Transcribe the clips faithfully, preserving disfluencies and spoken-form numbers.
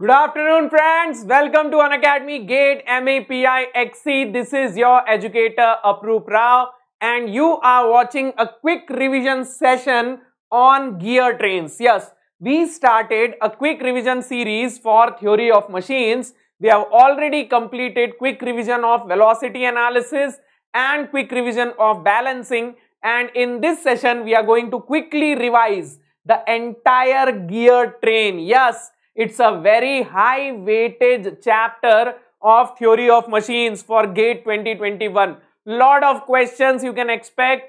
Good afternoon, friends. Welcome to Unacademy GATE M A P I X E. This is your educator Apuroop Rao, and you are watching a quick revision session on gear trains. Yes, we started a quick revision series for theory of machines. We have already completed quick revision of velocity analysis and quick revision of balancing. And in this session, we are going to quickly revise the entire gear train. Yes. It's a very high weightage chapter of theory of machines for GATE twenty twenty-one. Lot of questions you can expect.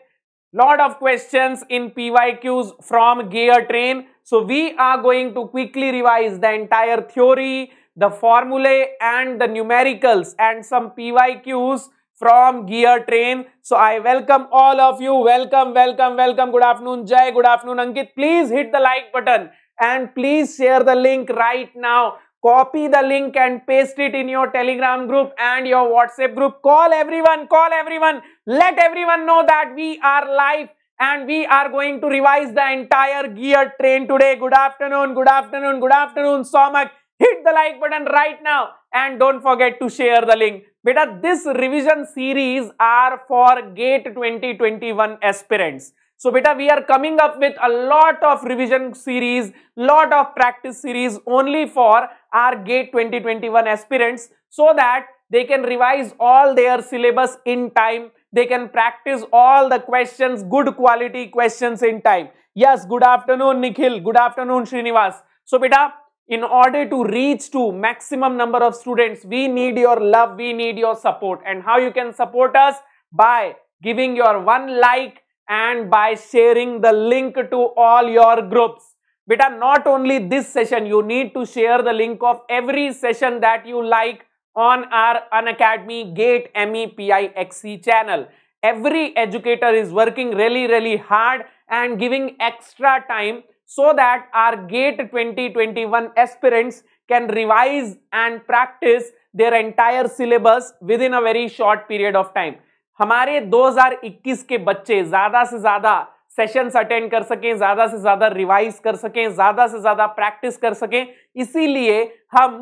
Lot of questions in P Y Qs from gear train. So we are going to quickly revise the entire theory, the formulae and the numericals and some P Y Qs from gear train. So I welcome all of you. Welcome, welcome, welcome. Good afternoon, Jai. Good afternoon, Ankit. Please hit the like button. And please share the link right now. Copy the link and paste it in your Telegram group and your WhatsApp group. Call everyone, call everyone. Let everyone know that we are live and we are going to revise the entire gear train today. Good afternoon, good afternoon, good afternoon, Somak. Hit the like button right now and don't forget to share the link. Beta, this revision series are for GATE twenty twenty-one aspirants. So, beta, we are coming up with a lot of revision series, lot of practice series only for our GATE twenty twenty-one aspirants so that they can revise all their syllabus in time. They can practice all the questions, good quality questions in time. Yes, good afternoon, Nikhil. Good afternoon, Srinivas. So, beta, in order to reach to maximum number of students, we need your love, we need your support. And how you can support us? By giving your one like, and by sharing the link to all your groups. Beta, not only this session, you need to share the link of every session that you like on our Unacademy GATE M A P I X E channel. Every educator is working really, really hard and giving extra time so that our GATE twenty twenty-one aspirants can revise and practice their entire syllabus within a very short period of time. हमारे दो हज़ार इक्कीस के बच्चे ज़्यादा से ज़्यादा sessions attend कर सकें, ज़्यादा से ज़्यादा रिवाइज कर सकें, ज़्यादा से ज़्यादा प्रैक्टिस कर सकें, इसीलिए हम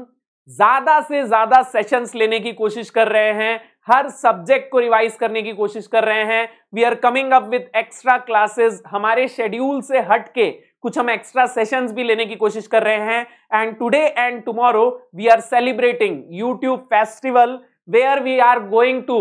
ज़्यादा से ज़्यादा सेशंस लेने की कोशिश कर रहे हैं, हर सब्जेक्ट को रिवाइज करने की कोशिश कर रहे हैं. We are coming up with extra classes. हमारे शेड्यूल से हट के कुछ हम एक्स्ट्रा सेशंस भी लेने की कोशिश कर रहे हैं. And today and tomorrow we are celebrating YouTube festival where we are going to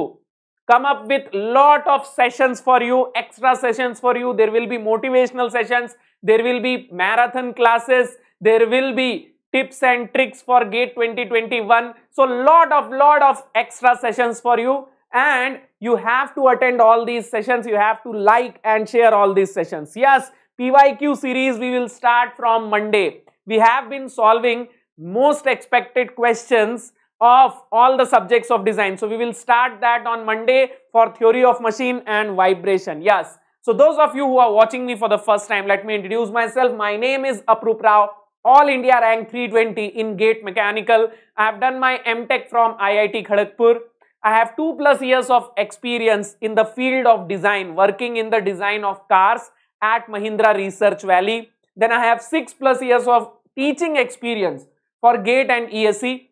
come up with lot of sessions for you, extra sessions for you. There will be motivational sessions, there will be marathon classes, there will be tips and tricks for GATE twenty twenty-one. So lot of, lot of extra sessions for you and you have to attend all these sessions, you have to like and share all these sessions. Yes, P Y Q series we will start from Monday. We have been solving most expected questions of all the subjects of design. So we will start that on Monday for theory of machine and vibration. Yes. So those of you who are watching me for the first time, let me introduce myself. My name is Apuroop Rao, All India rank three twenty in GATE Mechanical. I have done my M Tech from I I T Kharagpur. I have two plus years of experience in the field of design, working in the design of cars at Mahindra Research Valley. Then I have six plus years of teaching experience for GATE and E S E.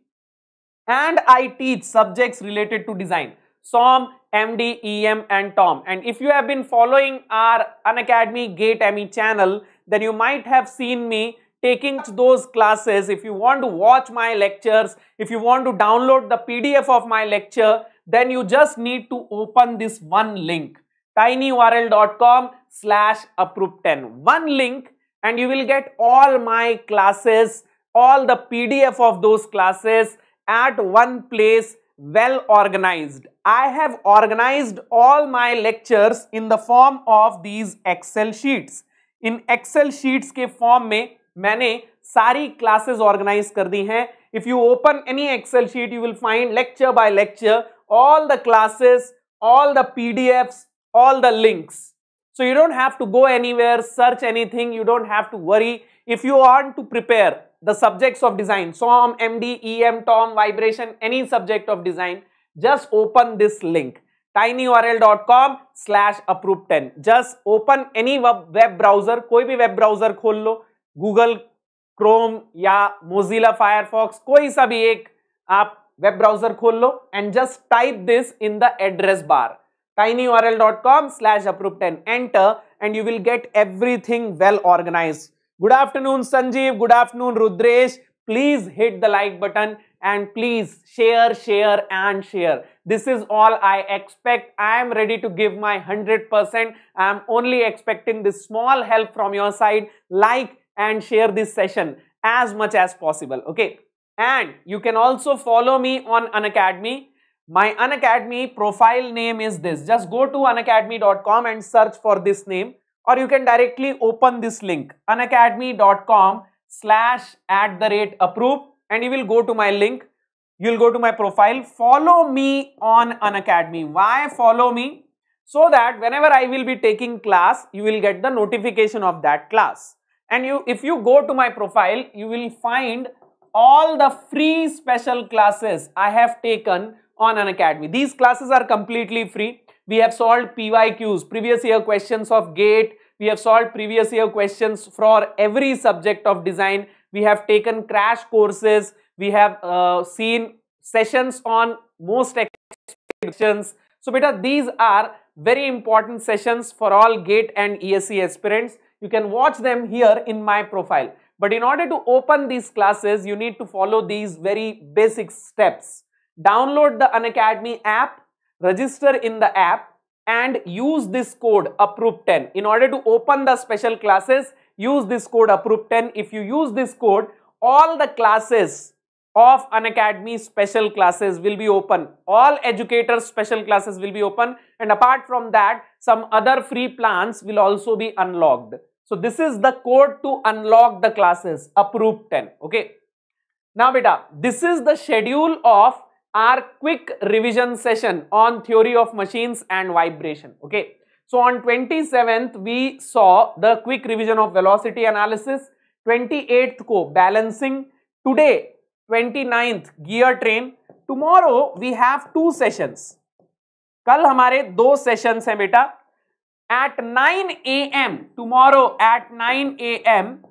And I teach subjects related to design, SOM, M D, E M and T O M. And if you have been following our Unacademy GATE M E channel, then you might have seen me taking those classes. If you want to watch my lectures, if you want to download the P D F of my lecture, then you just need to open this one link, tinyurl dot com slash approop ten. One link and you will get all my classes, all the P D F of those classes, at one place, well organized. I have organized all my lectures in the form of these Excel sheets. In Excel sheets के form में मैंने सारी classes organize कर दी हैं. If you open any Excel sheet, you will find lecture by lecture, all the classes, all the P D Fs, all the links. So you don't have to go anywhere, search anything, you don't have to worry. If you want to prepare the subjects of design, SOM, M D, E M, T O M, vibration, any subject of design, just open this link, tinyurl dot com slash approop ten. Just open any web browser, कोई भी web browser खोल लो, Google Chrome या Mozilla Firefox, कोई सा भी एक आप वेब ब्राउजर खोल लो and just type this in the address bar tinyurl dot com slash approop ten, enter and you will get everything well organized. Good afternoon Sanjeev, good afternoon Rudresh. Please hit the like button and please share, share and share. This is all I expect. I am ready to give my one hundred percent. I am only expecting this small help from your side. Like and share this session as much as possible. Okay. And you can also follow me on Unacademy. My Unacademy profile name is this. Just go to unacademy dot com and search for this name, or you can directly open this link unacademy dot com slash at the rate approop, and you will go to my link. You'll go to my profile. Follow me on Unacademy. Why follow me? So that whenever I will be taking class, you will get the notification of that class. And you, if you go to my profile, you will find all the free special classes I have taken on Unacademy. These classes are completely free. We have solved P Y Qs, previous year questions of GATE. We have solved previous year questions for every subject of design. We have taken crash courses. We have uh, seen sessions on most expectations. So beta, these are very important sessions for all GATE and E S E aspirants. You can watch them here in my profile. But in order to open these classes, you need to follow these very basic steps. Download the Unacademy app, register in the app and use this code approop ten. In order to open the special classes, use this code approop ten. If you use this code, all the classes of Unacademy special classes will be open. All educators special classes will be open, and apart from that, some other free plans will also be unlocked. So this is the code to unlock the classes, approop ten. Okay. Now beta, this is the schedule of our quick revision session on theory of machines and vibration. Okay. So on twenty-seventh, we saw the quick revision of velocity analysis, twenty-eighth ko balancing, today twenty-ninth gear train. Tomorrow we have two sessions. Kal hamare do sessions hai beta. At nine A M, tomorrow at nine A M,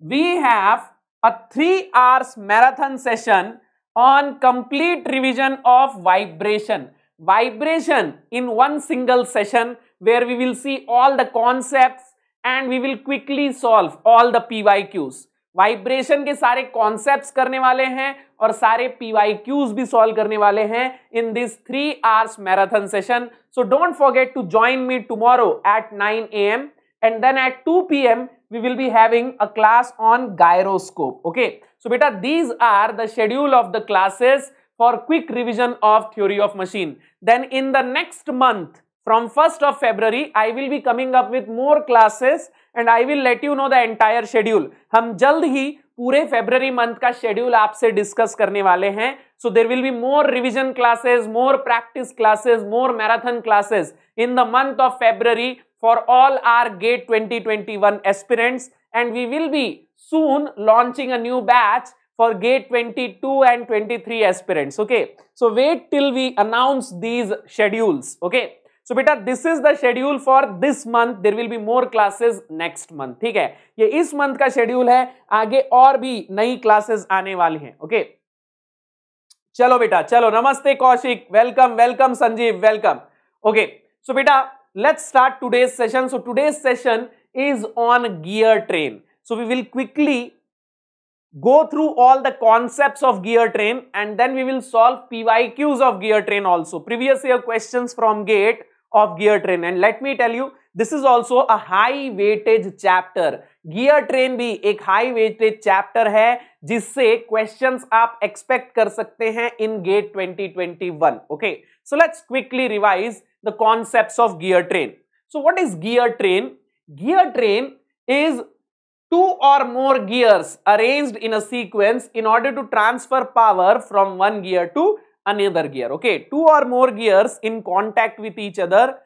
we have a three hours marathon session on complete revision of vibration. Vibration in one single session, where we will see all the concepts and we will quickly solve all the P Y Qs. Vibration के सारे concepts करने वाले हैं और सारे P Y Qs भी solve करने वाले हैं in this three hours marathon session. So don't forget to join me tomorrow at nine A M and then at two P M we will be having a class on gyroscope. Okay. So beta, these are the schedule of the classes for quick revision of theory of machine. Then in the next month, from first of February, I will be coming up with more classes and I will let you know the entire schedule. हम जल्द ही पूरे February month का schedule आपसे discuss करने वाले हैं. So there will be more revision classes, more practice classes, more marathon classes in the month of February for all our GATE twenty twenty-one aspirants, and we will be soon launching a new batch for GATE twenty-two and twenty-three aspirants. Okay. So wait till we announce these schedules. Okay. So beta, this is the schedule for this month. There will be more classes next month. ठीक है, ये इस month का schedule है. आगे और भी नई classes आने वाली हैं. Okay. चलो बेटा, चलो. नमस्ते Kaushik. Welcome, welcome Sanjeev. Welcome. Okay. So beta, let's start today's session. So today's session is on gear train. So we will quickly go through all the concepts of gear train and then we will solve P Y Qs of gear train also. Previous year questions from GATE of gear train, and let me tell you, this is also a high weightage chapter. Gear train भी एक high weightage chapter है जिससे questions आप expect कर सकते हैं in GATE twenty twenty-one. Okay, so let's quickly revise the concepts of gear train. So what is gear train? Gear train is two or more gears arranged in a sequence in order to transfer power from one gear to another gear. Okay, two or more gears in contact with each other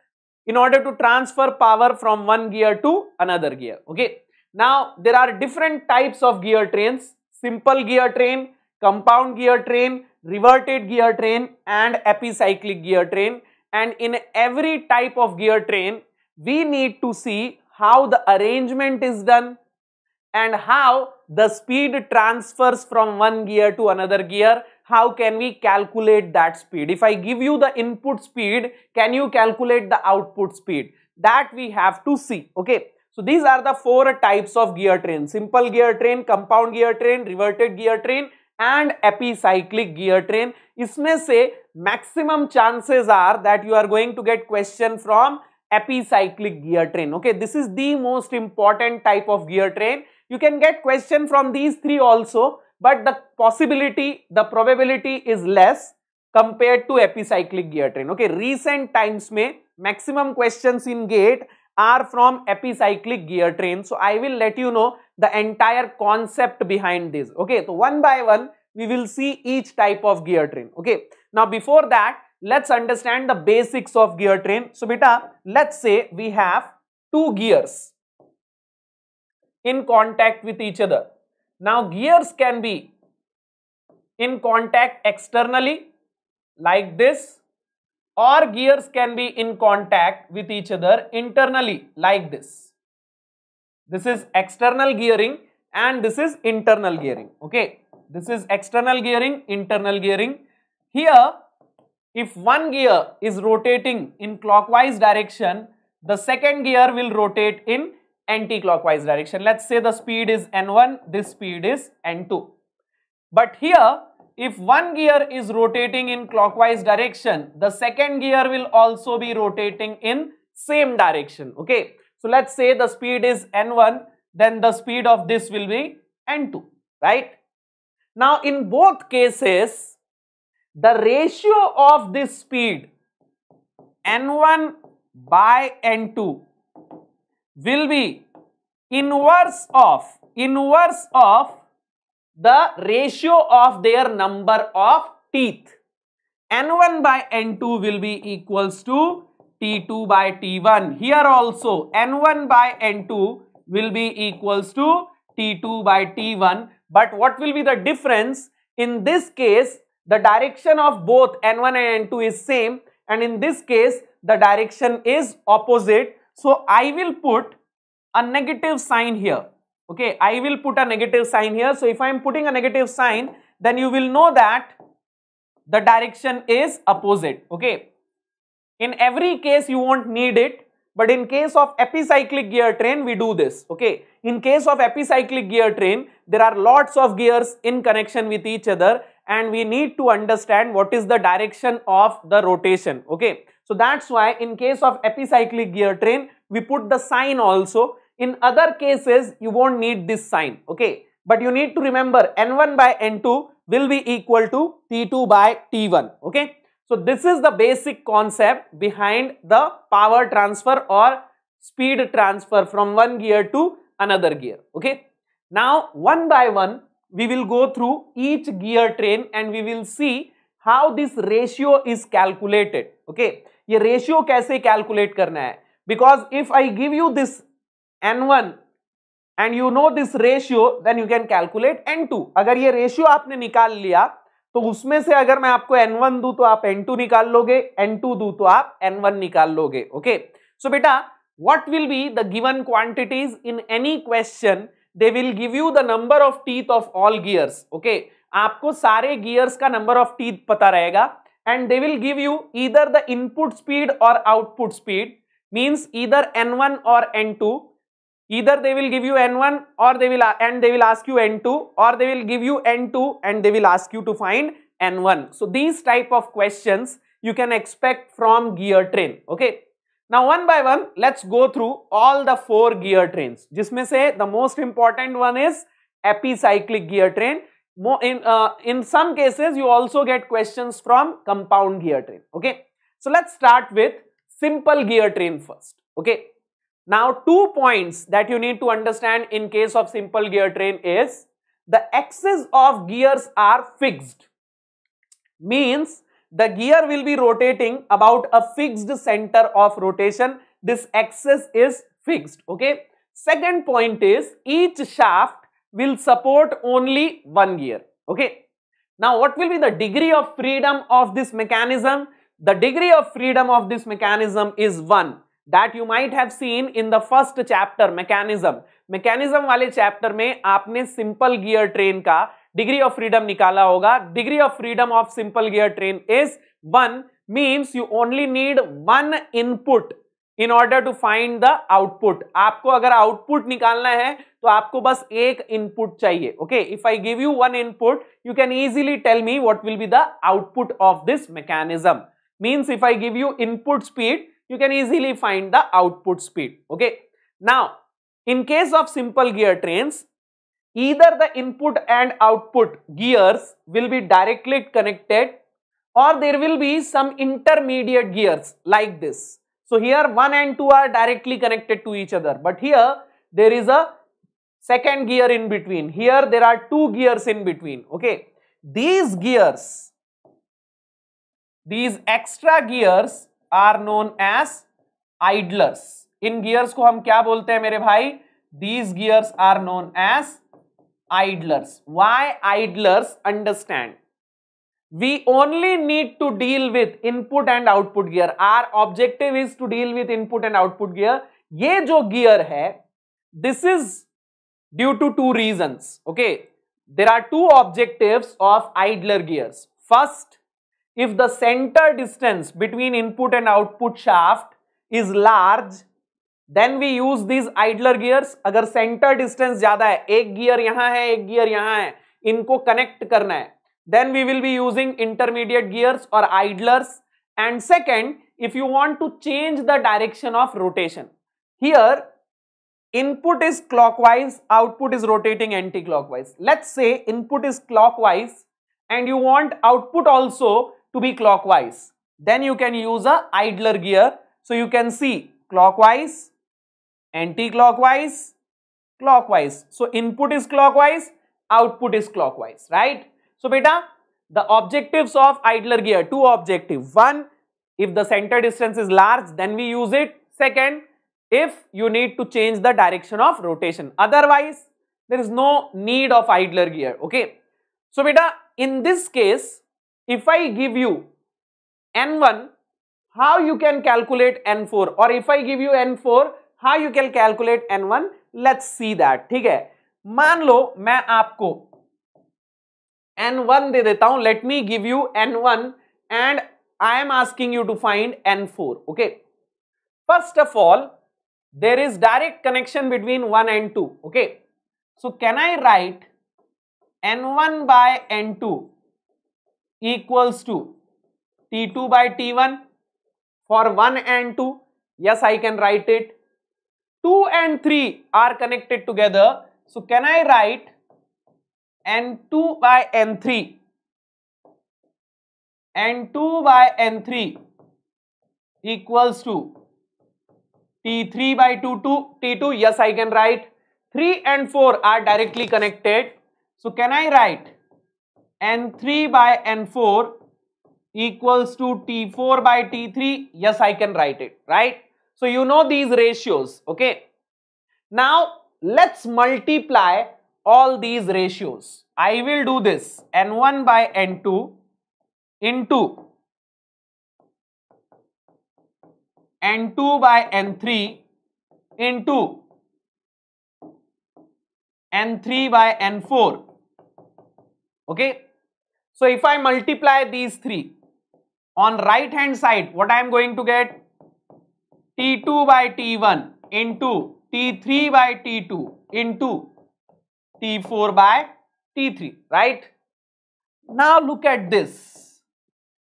in order to transfer power from one gear to another gear. Okay, now there are different types of gear trains: simple gear train, compound gear train, reverted gear train, and epicyclic gear train. And in every type of gear train, we need to see how the arrangement is done and how the speed transfers from one gear to another gear. How can we calculate that speed? If I give you the input speed, can you calculate the output speed? That we have to see. Okay. So these are the four types of gear train: simple gear train, compound gear train, reverted gear train and epicyclic gear train. इसमें से maximum chances are that you are going to get question from epicyclic gear train. Okay, this is the most important type of gear train. You can get question from these three also, but the possibility, the probability is less compared to epicyclic gear train. Okay, recent times में maximum questions in GATE are from epicyclic gear train. So I will let you know the entire concept behind this. Okay, so one by one we will see each type of gear train. Okay, now before that let's understand the basics of gear train. So beta, let's say we have two gears in contact with each other. Now gears can be in contact externally like this, or gears can be in contact with each other internally like this. This is external gearing and this is internal gearing. Okay, this is external gearing, internal gearing. Here if one gear is rotating in clockwise direction, the second gear will rotate in anti-clockwise direction. Let's say the speed is N one, this speed is N two. But here if one gear is rotating in clockwise direction, the second gear will also be rotating in same direction. Okay, so let's say the speed is N one, then the speed of this will be N two, right? Now in both cases, the ratio of this speed N one by N two will be inverse of, inverse of the ratio of their number of teeth. N one by N two will be equals to T two by T one. Here also N one by N two will be equals to T two by T one. But what will be the difference? In this case, the direction of both N one and N two is same, and in this case the direction is opposite. So I will put a negative sign here. Okay, I will put a negative sign here. So if I am putting a negative sign, then you will know that the direction is opposite. Okay, in every case you won't need it, but in case of epicyclic gear train we do this. Okay, in case of epicyclic gear train there are lots of gears in connection with each other and we need to understand what is the direction of the rotation. Okay, so that's why in case of epicyclic gear train we put the sign also. In other cases, you won't need this sign, okay? But you need to remember N one by N two will be equal to T two by T one, okay? So this is the basic concept behind the power transfer or speed transfer from one gear to another gear, okay? Now, one by one, we will go through each gear train and we will see how this ratio is calculated, okay? ये ratio कैसे calculate करना है? Because if I give you this N one and you know this ratio, then you can calculate N two. अगर ये ratio आपने निकाल लिया तो उसमें से अगर मैं आपको N one दूं तो आप N two निकाल लोगे, N two दूं तो आप N one निकाल लोगे. Okay, so बेटा what will be the given quantities in any question? They will give you the number of teeth of all gears. Okay, आपको सारे gears का number of teeth पता रहेगा and they will give you either the input speed or output speed, means either N one or N two. Either they will give you N one or they will and they will ask you N two, or they will give you N two and they will ask you to find N one. So these type of questions you can expect from gear train. Okay. Now one by one let's go through all the four gear trains. जिसमें से the most important one is epicyclic gear train. In uh, in some cases you also get questions from compound gear train. Okay. So let's start with simple gear train first. Okay. Now two points that you need to understand in case of simple gear train is the axes of gears are fixed, means the gear will be rotating about a fixed center of rotation. This axis is fixed. Okay. Second point is each shaft will support only one gear. Okay. Now what will be the degree of freedom of this mechanism? The degree of freedom of this mechanism is one. that you might have seen in the first chapter mechanism. Mechanism वाले chapter में आपने simple gear train का degree of freedom निकाला होगा. Degree of freedom of simple gear train is one, means you only need one input in order to find the output. आपको अगर output निकालना है तो आपको बस एक input चाहिए. Okay, if I give you one input, you can easily tell me what will be the output of this mechanism. Means if I give you input speed, you can easily find the output speed. Okay. Now, in case of simple gear trains, either the input and output gears will be directly connected or there will be some intermediate gears like this. So here one and two are directly connected to each other, but here there is a second gear in between. Here there are two gears in between. Okay. These gears, these extra gears are known as idlers. In gears को हम क्या बोलते हैं मेरे भाई? These gears are known as idlers. Why idlers? Understand? We only need to deal with input and output gear. Our objective is to deal with input and output gear. ये जो gear है, this is due to two reasons. Okay, there are two objectives of idler gears. First, if the center distance between input and output shaft is large, then we use these idler gears. अगर center distance ज़्यादा है, एक gear यहाँ है, एक gear यहाँ है, इनको connect करना है, then we will be using intermediate gears or idlers. And second, if you want to change the direction of rotation, here input is clockwise, output is rotating anti-clockwise. Let's say input is clockwise and you want output also to be clockwise, then you can use a idler gear. So you can see clockwise, anti-clockwise, clockwise. So input is clockwise, output is clockwise, right? So beta, the objectives of idler gear, two objectives. One, if the center distance is large, then we use it. Second, if you need to change the direction of rotation. Otherwise, there is no need of idler gear, okay? So beta, in this case, if I give you N one, how you can calculate N four? Or if I give you N four, how you can calculate N one? Let's see that. ठीक है, मान लो मैं आपको N one दे देता हूं. Let me give you N one and I am asking you to find N four. Okay. First of all, there is direct connection between one and two. Okay. So can I write N one by N two equals to T two by T one for one and two? Yes, I can write it. two and three are connected together. So can I write N two by N three? N two by N three equals to T three by T two. Yes, I can write. three and four are directly connected. So can I write N three by N four equals to T four by T three? Yes, I can write it, right? So you know these ratios, okay? Now let's multiply all these ratios. I will do this. N one by N two into N two by N three into N three by N four. Okay. So if I multiply these three, on right hand side, what I am going to get? T two by T one into T three by T two into T four by T three, right? Now look at this.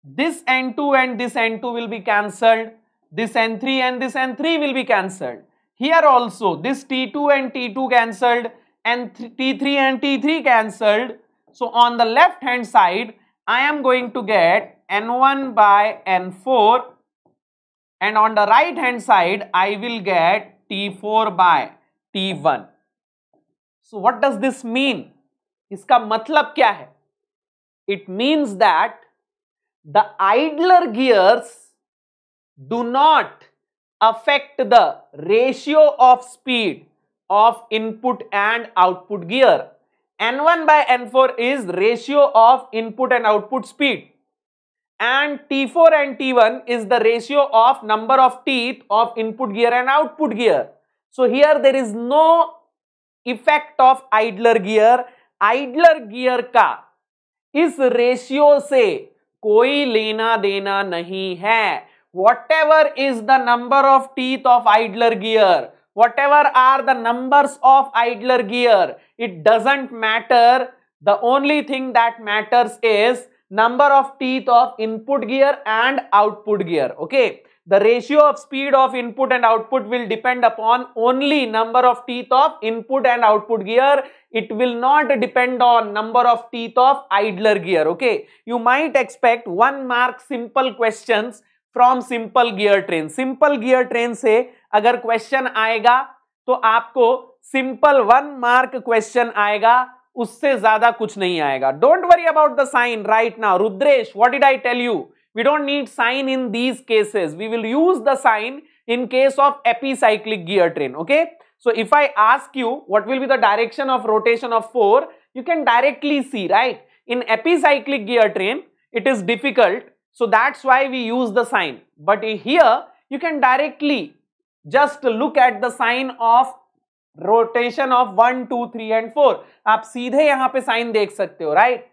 This N two and this N two will be cancelled. This N three and this N three will be cancelled. Here also, this T two and T two cancelled, and T three and T three cancelled. So on the left hand side, I am going to get N one by N four, and on the right hand side, I will get T four by T one. So what does this mean? इसका मतलब क्या है? It means that the idler gears do not affect the ratio of speed of input and output gear. N one by N four is ratio of input and output speed. and T four and T one is the ratio of number of teeth of input gear and output gear. So here there is no effect of idler gear. Idler gear का इस ratio से कोई लेना देना नहीं है. Whatever is the number of teeth of idler gear, whatever are the numbers of idler gear, it doesn't matter. The only thing that matters is number of teeth of input gear and output gear. Okay, the ratio of speed of input and output will depend upon only number of teeth of input and output gear. It will not depend on number of teeth of idler gear. Okay, you might expect one mark simple questions from simple gear train. Simple gear train से अगर question आएगा तो आपको simple one mark question आएगा, उससे ज्यादा कुछ नहीं आएगा. Don't worry about the sign right now. Rudresh, what did I tell you? We don't need sign in these cases. We will use the sign in case of epicyclic gear train. Okay. So if I ask you what will be the direction of rotation of four, you can directly see, right? In epicyclic gear train, it is difficult. So that's why we use the sign. But here you can directly just look at the sign of rotation of one two three and four. आप सीधे यहां पे sign देख सकते हो, right?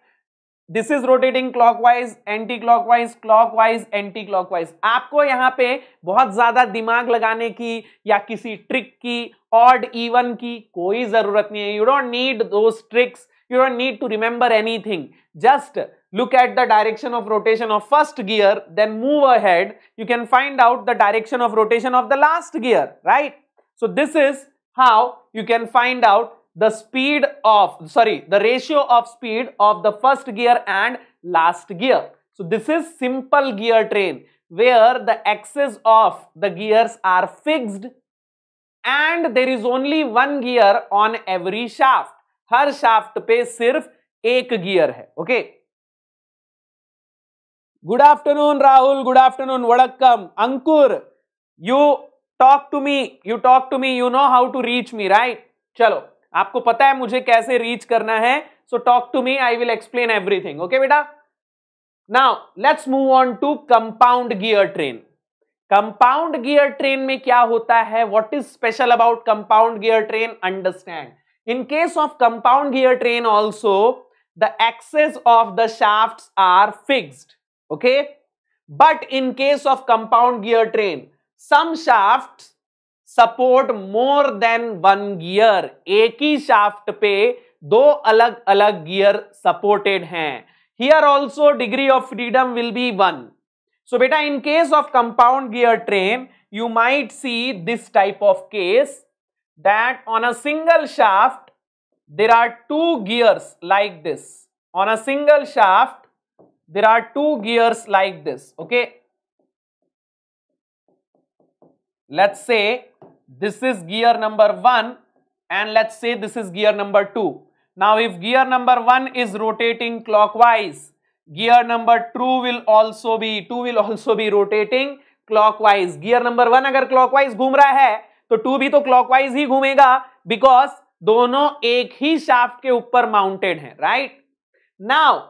This is rotating clockwise, anti clockwise, clockwise, anti clockwise. आपको यहां पे बहुत ज्यादा दिमाग लगाने की या किसी ट्रिक की, ऑड इवन की कोई जरूरत नहीं है. You don't need those tricks, you don't need to remember anything. Just look at the direction of rotation of first gear, then move ahead. You can find out the direction of rotation of the last gear, right? So this is how you can find out the speed of, sorry, the ratio of speed of the first gear and last gear. So this is simple gear train where the axes of the gears are fixed and there is only one gear on every shaft. हर shaft पे सिर्फ एक gear है, okay? Good afternoon, Rahul. Good afternoon, Vadakam. Ankur, you talk to me. You talk to me. You know how to reach me, right? चलो, आपको पता है मुझे कैसे reach करना है. So talk to me. I will explain everything. Okay, बेटा? Now let's move on to compound gear train. Compound gear train में क्या होता है? What is special about compound gear train? Understand. In case of compound gear train, also the axes of the shafts are fixed. Okay, but in case of compound gear train, some shafts support more than one gear. एक ही shaft पे दो अलग अलग gear supported हैं. Here also degree of freedom will be one. So बेटा in case of compound gear train, you might see this type of case that on a single shaft there are two gears like this. On a single shaft there are two gears like this. Okay, let's say this is gear number one and let's say this is gear number two. Now if gear number one is rotating clockwise, gear number two will also be two will also be rotating clockwise. Gear number one अगर clockwise घूम रहा है तो two भी तो clockwise ही घूमेगा, because दोनों एक ही shaft के ऊपर mounted हैं, right? Now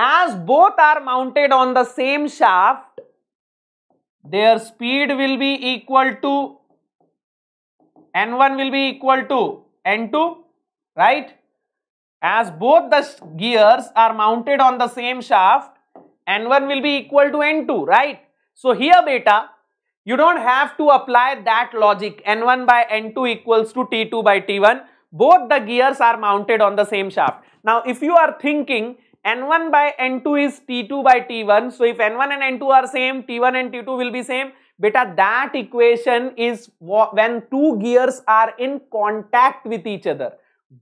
as both are mounted on the same shaft, their speed will be equal to N one will be equal to N two, right? As both the gears are mounted on the same shaft, N one will be equal to N two, right? So here beta, you don't have to apply that logic. N one by N two equals to T two by T one. Both the gears are mounted on the same shaft. Now if you are thinking N one by N two is T two by T one. So if N one and N two are same, T one and T two will be same. Beta, that equation is when two gears are in contact with each other.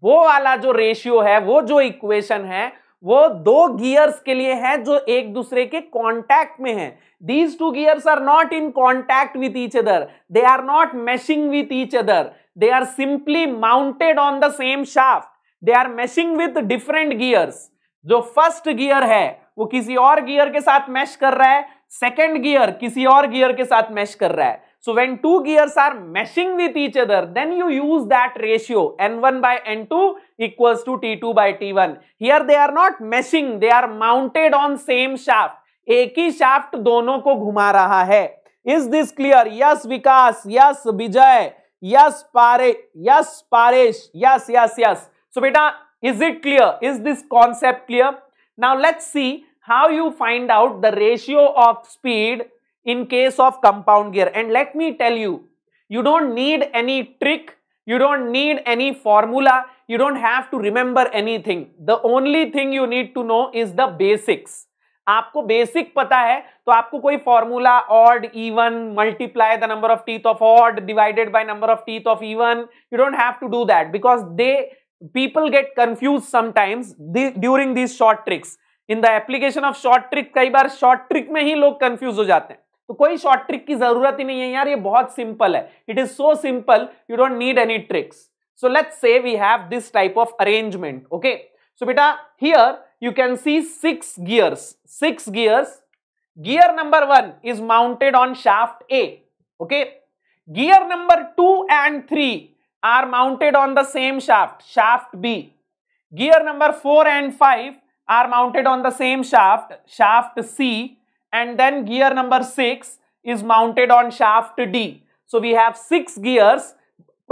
वो वाला जो ratio है, वो जो equation है, वो दो gears के लिए है जो एक दूसरे के कॉन्टैक्ट में है. These two gears are not in contact with each other. They are not meshing with each other. They are simply mounted on the same shaft. They are meshing with different gears. जो first gear है वो किसी और gear के साथ mash कर रहा है, सेकंड गियर किसी और गियर के साथ मैश कर रहा है. So when two gears are meshing with each other, then you use that ratio N one by N two equals to T two by T one. Here they are not meshing, they are mounted on same shaft. एक ही shaft दोनों को घुमा रहा है। Is this clear? Yes Vikas, yes Vijay, yes Pare, yes Paresh, yes yes yes. So बेटा, is it clear? Is this concept clear? Now let's see how you find out the ratio of speed in case of compound gear. And let me tell you, you don't need any trick, you don't need any formula, you don't have to remember anything. The only thing you need to know is the basics. आपको basic पता है तो आपको कोई formula, odd, even, multiply the number of teeth of odd divided by number of teeth of even, you don't have to do that because they people get confused sometimes during these short tricks. In the application of short trick, कई बार short trick में ही लोग confuse हो जाते हैं, तो कोई short trick की जरूरत ही नहीं है यार, ये बहुत सिंपल है। It is so simple, you don't need any tricks. So let's say we have this type of arrangement. Okay, so बेटा here you can see six gears, six gears. Gear number one is mounted on shaft A. Okay, gear number two and three are mounted on the same shaft, shaft B. Gear number four and five are mounted on the same shaft, shaft C, and then gear number six is mounted on shaft D. So we have six gears,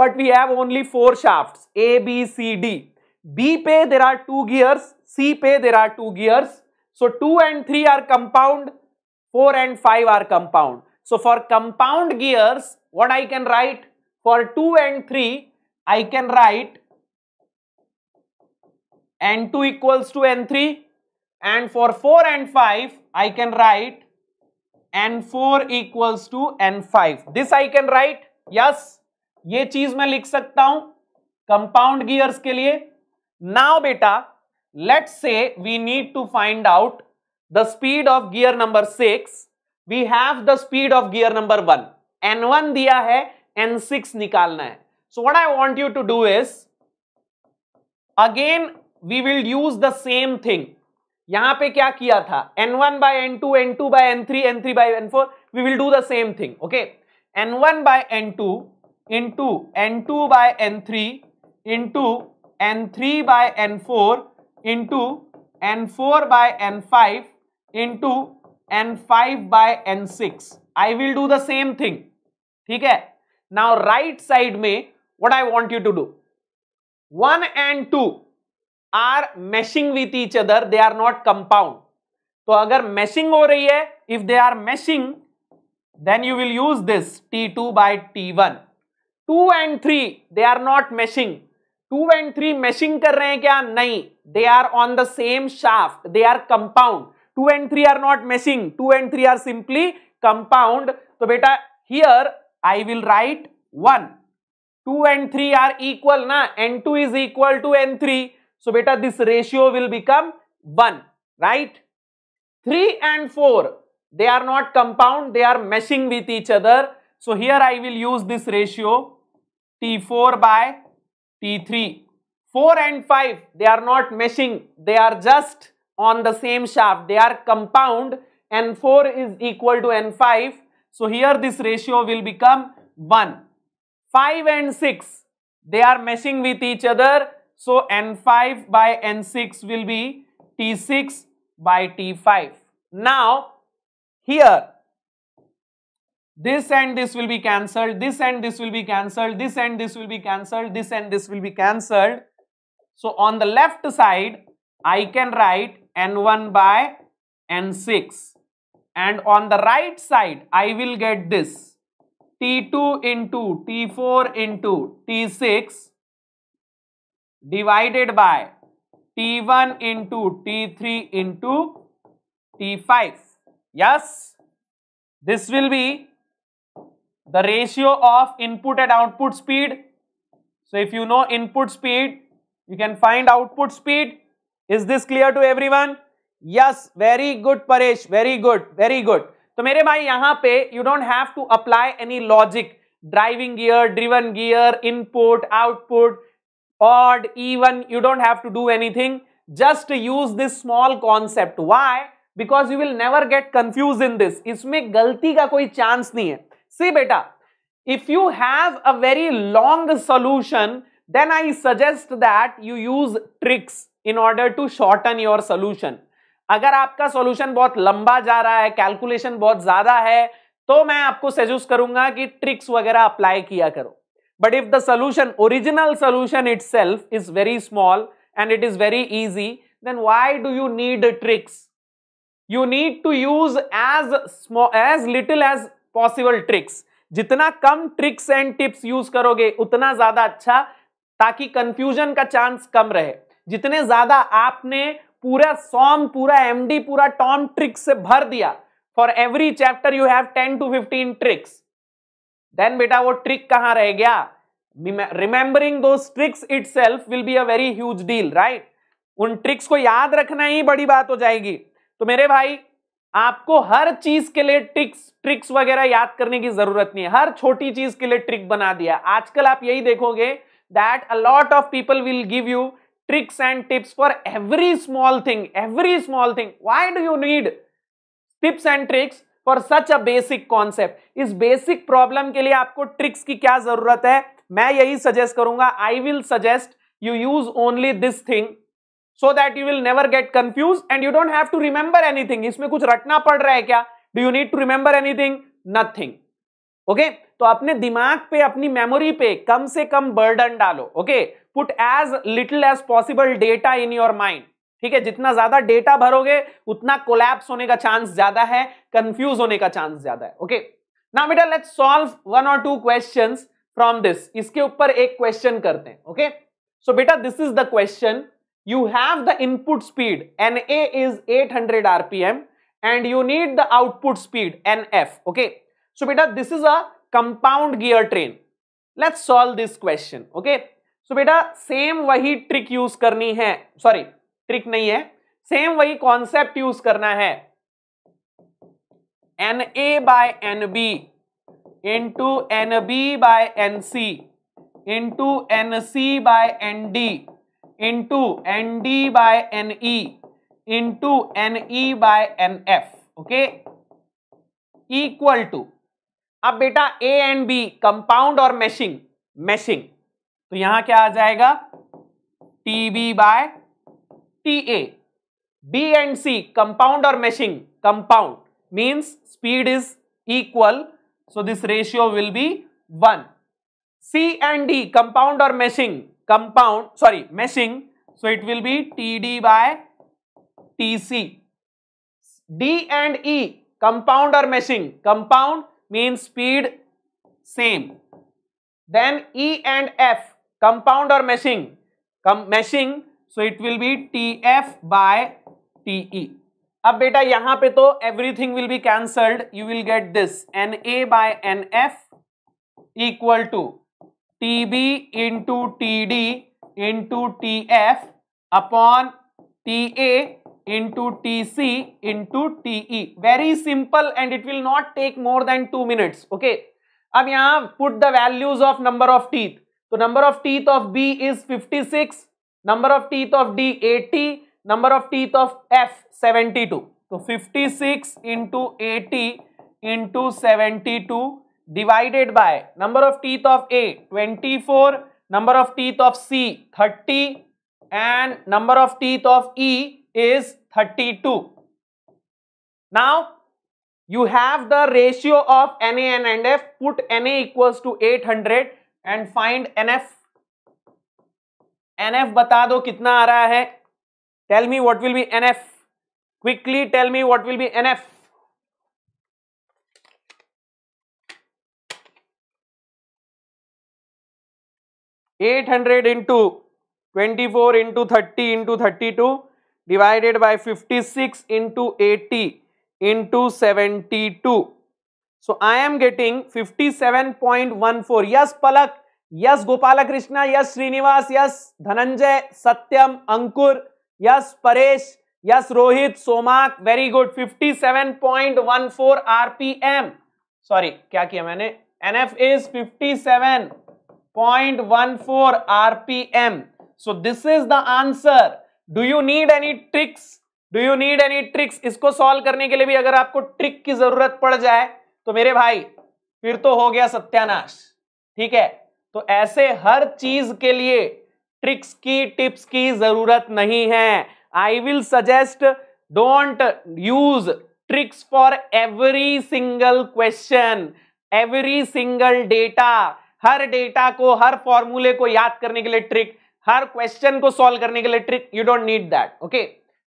but we have only four shafts, A, B, C, D. B पे there are two gears, C पे there are two gears. So two and three are compound, four and five are compound. So for compound gears, what I can write? For two and three, I can write N two equals to N three, and for four and five I can write N four equals to N five. This I can write. Yes, ये चीज मैं लिख सकता हूं compound gears के लिए। Now बेटा let's say we need to find out the speed of gear number six. We have the speed of gear number one, N one दिया है, N six निकालना है। So what I want you to do is again we will use the same thing. यहां पे क्या किया था? N one by N two, N two by N three, N three by N four. We will do the same thing. Okay? N one by N two into N two by N three into N three by N four into N four by N five into N five by N six. I will do the same thing. ठीक है? Now right side में what I want you to do? one and two are meshing with each other, they are not compound. तो अगर meshing हो रही है, if they are meshing, then you will use this T two by T one. two and three, they are not meshing. two and three meshing कर रहे हैं क्या? नहीं, they are on the same shaft, they are compound. two and three are not meshing, two and three are simply compound. तो बेटा here I will write one. two and three are equal ना, N two is equal to N three. So beta, this ratio will become one, right? three and four, they are not compound, they are meshing with each other. So here I will use this ratio, T four by T three. four and five, they are not meshing, they are just on the same shaft, they are compound. N four is equal to N five. So here this ratio will become one. five and six, they are meshing with each other. So N five by N six will be T six by T five. Now here this and this will be cancelled, this and this will be cancelled, this and this will be cancelled, this and this will be cancelled. So on the left side I can write N one by N six, and on the right side I will get this T two into T four into T six divided by T one into T three into T five. Yes, this will be the ratio of input and output speed. So if you know input speed, you can find output speed. Is this clear to everyone? Yes, very good Paresh, very good, very good. तो मेरे भाई यहाँ पे you don't have to apply any logic. Driving gear, driven gear, input, output, odd, even, you don't have to do anything. Just use this small concept. Why? Because you will never get confused in this. इसमें गलती का कोई chance नहीं है. See बेटा, if you have a very long solution, then I suggest that you use tricks in order to shorten your solution. अगर आपका solution बहुत लंबा जा रहा है, कैलकुलेशन बहुत ज्यादा है, तो मैं आपको सजेस्ट करूंगा कि ट्रिक्स वगैरह अप्लाई किया करो. But if the solution, original solution itself is very small and it is very easy, then why do you need tricks? You need to use as small as little as possible tricks. जितना कम tricks and tips use करोगे उतना ज्यादा अच्छा, ताकि confusion का chance कम रहे. जितने ज्यादा आपने पूरा सॉम, पूरा एमडी, पूरा टॉम ट्रिक्स से भर दिया, for every chapter you have ten to fifteen tricks, then बेटा वो ट्रिक कहां रह गया? Remembering those tricks itself will be a very huge deal, right? उन ट्रिक्स को याद रखना ही बड़ी बात हो जाएगी. तो मेरे भाई, आपको हर चीज के लिए ट्रिक्स ट्रिक्स वगैरह याद करने की जरूरत नहीं है. हर छोटी चीज के लिए ट्रिक बना दिया. आजकल आप यही देखोगे that a lot of people will give you tricks and tips for every small thing, every small thing. Why do you need tips and tricks for such a basic concept? इस basic problem के लिए आपको tricks की क्या जरूरत है? मैं यही suggest करूंगा. I will suggest you use only this thing so that you will never get confused and you don't have to remember anything. इसमें कुछ रटना पड़ रहा है क्या? Do you need to remember anything? Nothing. Okay okay? तो अपने दिमाग पे, अपनी मेमोरी पे कम से कम बर्डन डालो. Okay, put as little as possible data in your mind. ठीक है, जितना ज्यादा डेटा भरोगे उतना कोलैप्स होने का चांस ज्यादा है, कंफ्यूज होने का चांस ज्यादा है. ओके, नाउ बेटा लेट्स सॉल्व वन और टू क्वेश्चंस फ्रॉम दिस. इसके ऊपर एक क्वेश्चन करते हैं. ओके, सो बेटा this is the question. You have the input speed N A is at hundred RPM and you need the output speed N F. Okay, so beta this is a compound gear train. Let's solve this question. Okay, so beta same wahi trick use karni hai, sorry trick nahi hai, same wahi concept use karna hai. na by nb into nb by nc into nc by nd into nd by ne into ne by nf. okay, equal to. अब बेटा A and B compound और meshing meshing तो यहां क्या आ जाएगा? T B by T A. B and C compound और meshing. Compound means speed is equal, so this ratio will be one. C and D compound और meshing compound sorry meshing so it will be T D by T C. D and E compound और meshing compound means speed same. Then E and F compound or meshing, com meshing, so it will be T F by T E. अब बेटा यहाँ पे तो everything will be cancelled. You will get this N A by N F equal to T B into T D into T F upon T A into T C into T E. Very simple and it will not take more than two minutes. Okay. अब यहाँ put the values of number of teeth. So number of teeth of B is fifty-six, number of teeth of D eighty, number of teeth of F seventy-two. So fifty-six into eighty into seventy-two divided by number of teeth of A twenty-four, number of teeth of C thirty, and number of teeth of E is thirty-two. Now you have the ratio of N A and N F. Put N A equals to eight hundred and find N F. N F बता दो कितना आ रहा है. Tell me what will be N F. Quickly tell me what will be N F. eight hundred into twenty-four into thirty into thirty-two divided by fifty-six into eighty into seventy-two. So I am getting fifty-seven point one four. Yes, Palak. Yes, Gopalakrishna. Yes, Srinivas. Yes, Dhananjay, Satyam, Ankur. Yes, Paresh. Yes, Rohit, Somak. Very good. fifty-seven point one four R P M. Sorry, क्या किया मैंने? N F is fifty-seven point one four R P M. So this is the answer. Do you need any tricks? Do you need any tricks? इसको solve करने के लिए भी अगर आपको ट्रिक की जरूरत पड़ जाए तो मेरे भाई फिर तो हो गया सत्यानाश. ठीक है, तो ऐसे हर चीज के लिए ट्रिक्स की, टिप्स की जरूरत नहीं है. I will suggest Don't use tricks for every single question, every single data. हर डेटा को, हर फॉर्मूले को याद करने के लिए ट्रिक, हर क्वेश्चन को सॉल्व करने के लिए trick, you don't need that. Okay,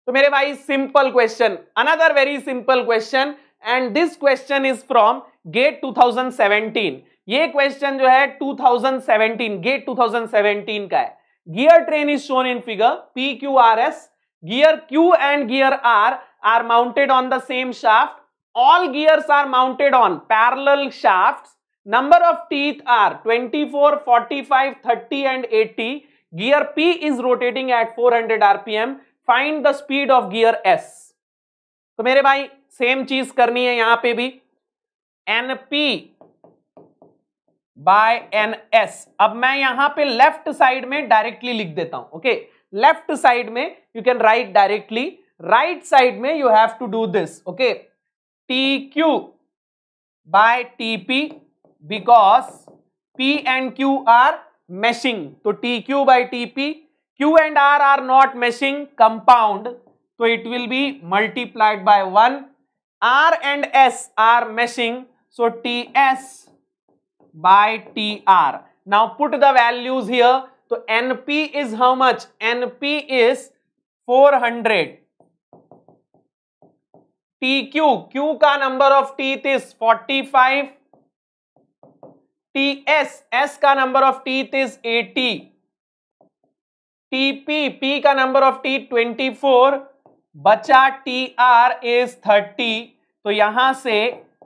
तो मेरे भाई simple question, another very simple question, and this question is from GATE two thousand seventeen. ये क्वेश्चन जो है two thousand seventeen, GATE two thousand seventeen का है. Gear train is shown in figure P Q R S. Gear Q and gear R are mounted on the same shaft. All gears are mounted on parallel shafts. Number of teeth are twenty-four, forty-five, thirty and eighty. Gear P is rotating at four hundred R P M. Find the speed of gear S. तो मेरे भाई same चीज करनी है यहां पे भी. N P by N S. अब मैं यहां पे लेफ्ट साइड में डायरेक्टली लिख देता हूं. ओके, लेफ्ट साइड में you can write directly, right side में you have to do this. Okay, T Q by T P. Because P and Q are meshing, तो T Q by T P. Q and R are not meshing, compound, तो it will be multiplied by one. R and S are meshing, so T S by T R. Now put the values here. तो N P is how much? N P is four hundred. T Q, Q का number of teeth is forty five. T S, S का number of teeth is eighty. T P, P का number of teeth twenty four. बचा T R is thirty. तो यहां से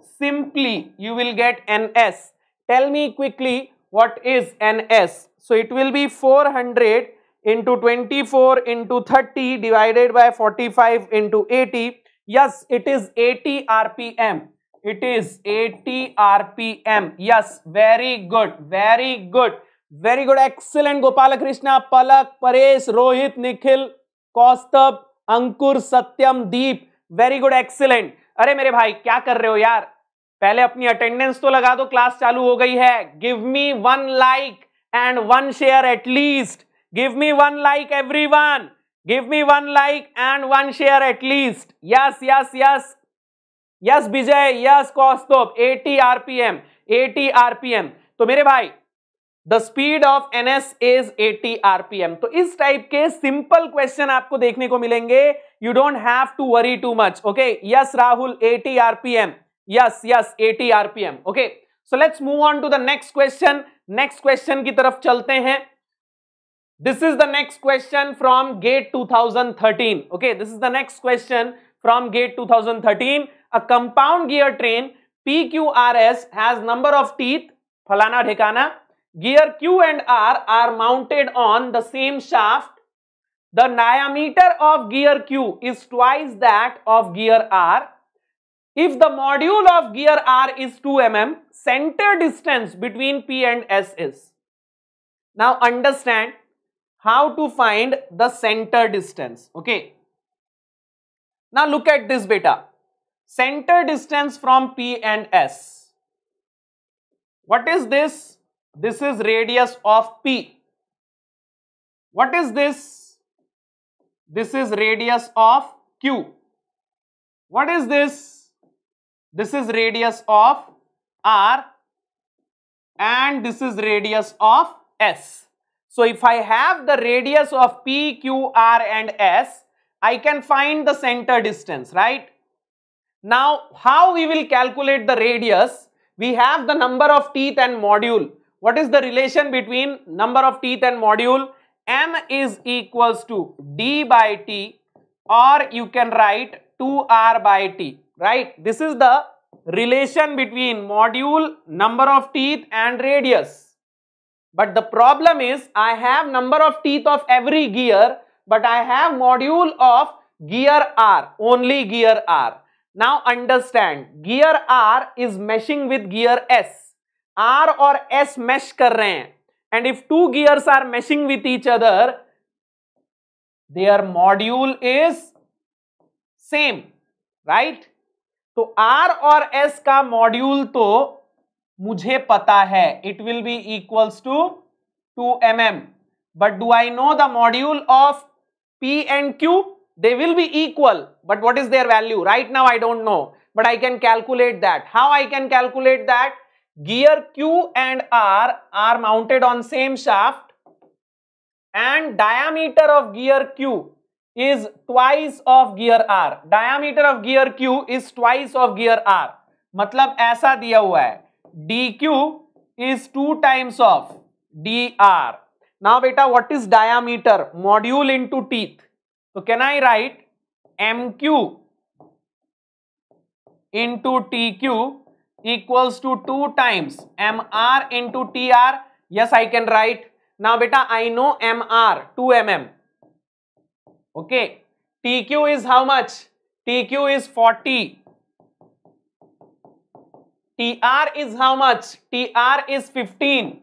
simply you will get N S. Tell me quickly what is N S. So it will be four hundred into twenty four into thirty divided by forty five into eighty. Yes, it is eighty R P M. It is eighty R P M. Yes, very good, very good, very good. Excellent, Gopalakrishna, Palak, Paresh, Rohit, Nikhil, Kaustubh, Ankur, Satyam, Deep. Very good, excellent. अरे मेरे भाई क्या कर रहे हो यार? पहले अपनी अटेंडेंस तो लगा दो, क्लास चालू हो गई है. Give me one like and one share at least. Give me one like everyone. Give me one like and one share at least. Yes, yes, yes. Yes Vijay, yes Kaustubh. Eighty R P M, eighty R P M. तो मेरे भाई the speed of N S is eighty R P M. तो इस type के simple question आपको देखने को मिलेंगे. You don't have to worry too much. Okay, yes Rahul, eighty R P M. Yes yes, eighty R P M. Okay, so let's move on to the next question. Next question की तरफ चलते हैं. This is the next question from GATE two thousand thirteen. Okay, this is the next question from GATE two thousand thirteen. A compound gear train P Q R S has number of teeth फलाना ढेकाना. Gear Q and R are mounted on the same shaft. The diameter of gear Q is twice that of gear R. If the module of gear R is two millimeters, center distance between P and S is. Now understand how to find the center distance. Okay. Now look at this beta. Center distance from P and S. What is this? This is radius of P. What is this? This is radius of Q. What is this? This is radius of R and this is radius of S. So if I have the radius of P, Q, R and S, I can find the center distance, right? Now, how we will calculate the radius? We have the number of teeth and module. What is the relation between number of teeth and module? M is equals to D by T, or you can write two R by T, right? This is the relation between module, number of teeth and radius. But the problem is I have number of teeth of every gear, but I have module of gear R, only gear R. Now understand, gear R is meshing with gear S. R और S mesh कर रहे हैं, and if two gears are meshing with each other, their module is same, right? तो R और S का module तो मुझे पता है, it will be equals to two millimeters. But do I know the module of P and Q? They will be equal, but what is their value? Right now I don't know, but I can calculate that. How I can calculate that? Gear Q and R are mounted on same shaft and diameter of gear Q is twice of gear R. Diameter of gear Q is twice of gear R. मतलब ऐसा दिया हुआ है D Q is two times of D R. Now बेटा what is diameter? Module into teeth. So can I write M Q into T Q equals to two times M R into T R? Yes, I can write. Now beta, I know M R, two millimeters. Okay. T Q is how much? T Q is forty. T R is how much? T R is fifteen.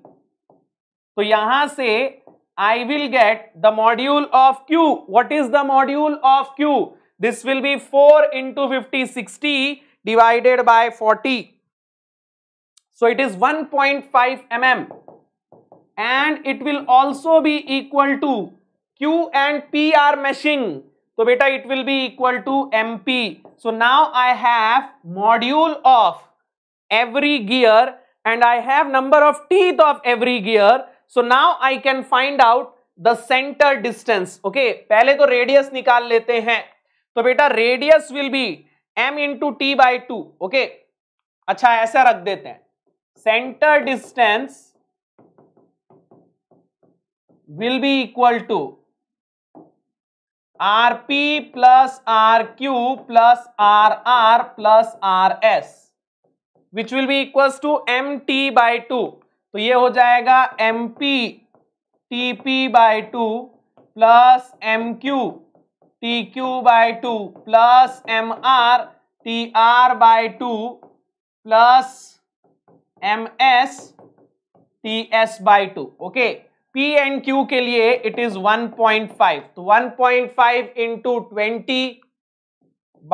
So यहाँ से I will get the module of Q. What is the module of Q? This will be four into fifty, sixty divided by forty. So it is one point five millimeters. And it will also be equal to Q and P are meshing. So beta it will be equal to M P. So now I have module of every gear and I have number of teeth of every gear. So now I can find out the center distance. Okay, पहले तो radius निकाल लेते हैं. तो बेटा radius will be m into t by two. Okay, अच्छा ऐसा रख देते हैं. Center distance will be equal to rp plus rq plus rr plus rs, which will be equals to mt by two. तो ये हो जाएगा M P T P by two plus M Q T Q by two plus M R T R by two plus M S T S by two. Okay, P and Q के लिए it is one point five. तो one point five into twenty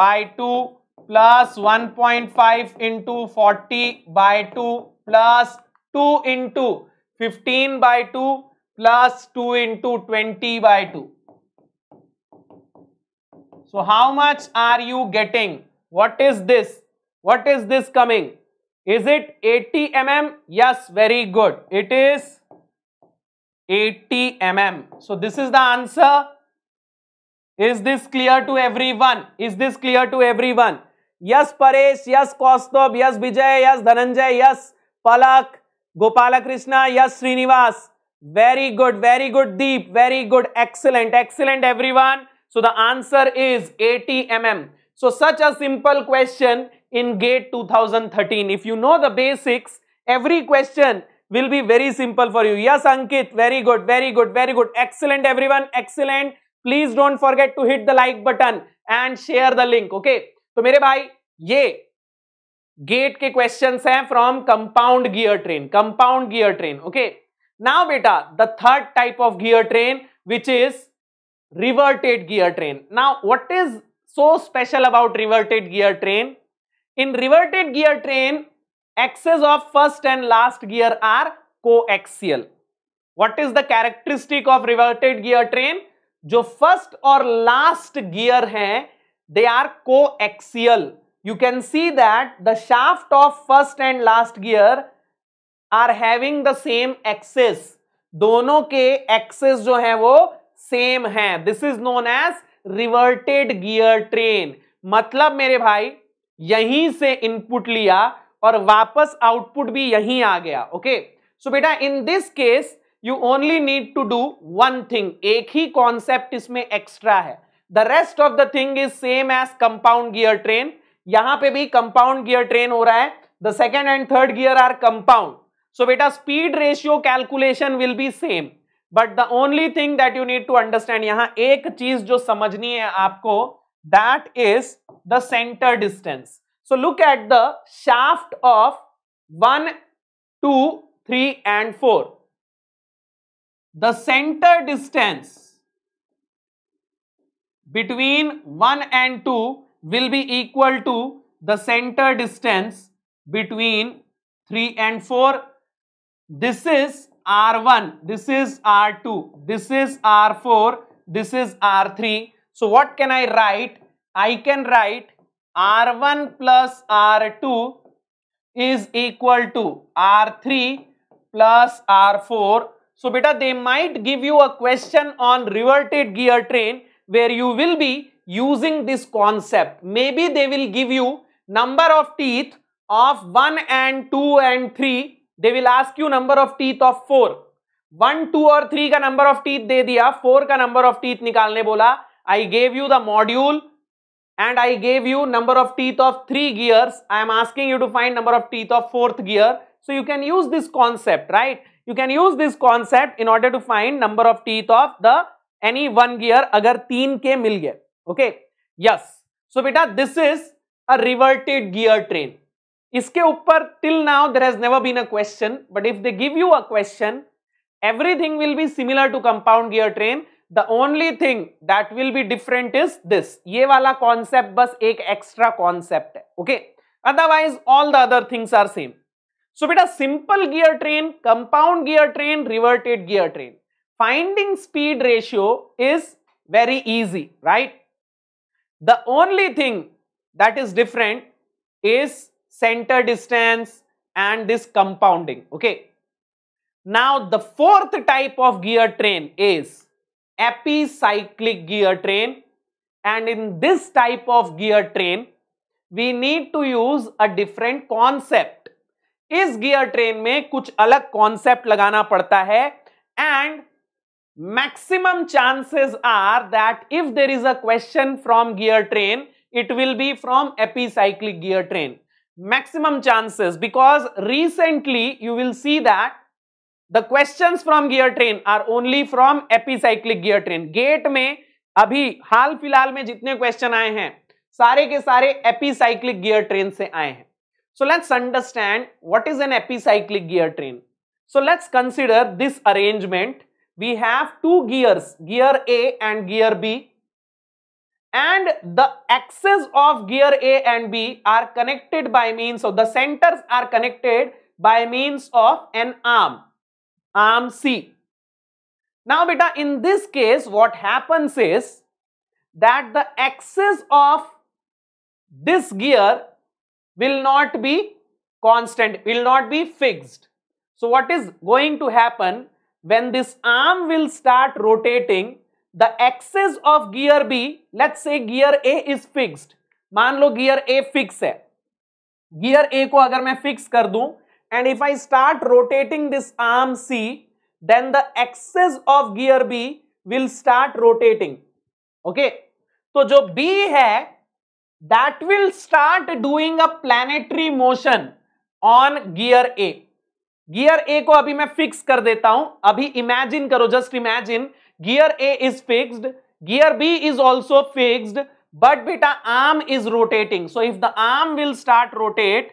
by two plus one point five into forty by two plus two into fifteen by two plus two into twenty by two. So how much are you getting? What is this? What is this coming? Is it eighty millimeters? Yes, very good. It is eighty millimeters. So this is the answer. Is this clear to everyone? Is this clear to everyone? Yes, Paresh. Yes, Kaustubh. Yes, Vijay. Yes, Dhananjay. Yes, Palak. Gopala Krishna, yes, Srinivas. Very good, very good, Deep. Very good, excellent, excellent, everyone. So the answer is eighty millimeters. So such a simple question in GATE twenty thirteen. If you know the basics, every question will be very simple for you. Yes, Ankit, very good, very good, very good. Excellent, everyone, excellent. Please don't forget to hit the like button and share the link, okay? So, mere bhai, ye GATE के questions हैं from compound gear train. Compound gear train. Okay, now बेटा the third type of gear train which is reverted gear train. Now what is so special about reverted gear train? In reverted gear train axes of first and last gear are coaxial. What is the characteristic of reverted gear train? जो first और last gear हैं they are coaxial. You can see that the shaft of first and last gear are having the same axis. दोनों के axis जो है वो same हैं. This is known as reverted gear train. मतलब मेरे भाई यहीं से input लिया और वापस output भी यहीं आ गया. Okay? So बेटा in this case you only need to do one thing. एक ही concept इसमें extra है. The rest of the thing is same as compound gear train. यहां पे भी कंपाउंड गियर ट्रेन हो रहा है. The second and third gear are compound. So बेटा speed ratio calculation will be same, but the only thing that you need to understand, यहां एक चीज जो समझनी है आपको, that is the centre distance. So look at the shaft of one two three and four. The centre distance between one and two will be equal to the center distance between three and four. This is R one, this is R two, this is R four, this is R three. So what can I write? I can write R one plus R two is equal to R three plus R four. So beta, they might give you a question on reverted gear train where you will be using this concept. Maybe they will give you number of teeth of one and two and three. They will ask you number of teeth of four. one, two और three का number of teeth दे दिया, four का number of teeth निकालने बोला. I gave you the module and I gave you number of teeth of three gears. I am asking you to find number of teeth of fourth gear. So you can use this concept, right? You can use this concept in order to find number of teeth of the any one gear अगर तीन के मिल गए. Okay? Yes. So बेटा, this is a reverted gear train. इसके ऊपर till now there has never been a question, but if they give you a question, everything will be similar to compound gear train. The only thing that will be different is this. ये वाला concept बस एक extra concept है. Okay? Otherwise all the other things are same. So बेटा, simple gear train, compound gear train, reverted gear train. Finding speed ratio is very easy, right? The only thing that is different is center distance and this compounding. Okay. Now the fourth type of gear train is epicyclic gear train, and in this type of gear train we need to use a different concept. इस gear train में कुछ अलग concept लगाना पड़ता है and maximum chances are that if there is a question from gear train, it will be from epicyclic gear train. Maximum chances, because recently you will see that the questions from gear train are only from epicyclic gear train. GATE में अभी हाल फिलहाल में जितने question आए हैं सारे के सारे epicyclic gear train से आए हैं. So let's understand what is an epicyclic gear train. So let's consider this arrangement. We have two gears, gear A and gear B, and the axes of gear A and B are connected by means of, the centers are connected by means of an arm, arm C. Now beta, in this case what happens is that the axis of this gear will not be constant, will not be fixed. So what is going to happen, when this arm will start rotating, the axis of gear B, let's say gear A is fixed. मान लो gear A fixed है. Gear A को अगर मैं fix कर दूं and if I start rotating this arm C, then the axis of gear B will start rotating. Okay? तो जो B है, that will start doing a planetary motion on gear A. Gear A को अभी मैं fix कर देता हूं. अभी इमेजिन करो, just imagine gear A is fixed, gear B is also fixed, but बेटा arm is rotating. So if the arm will start rotate,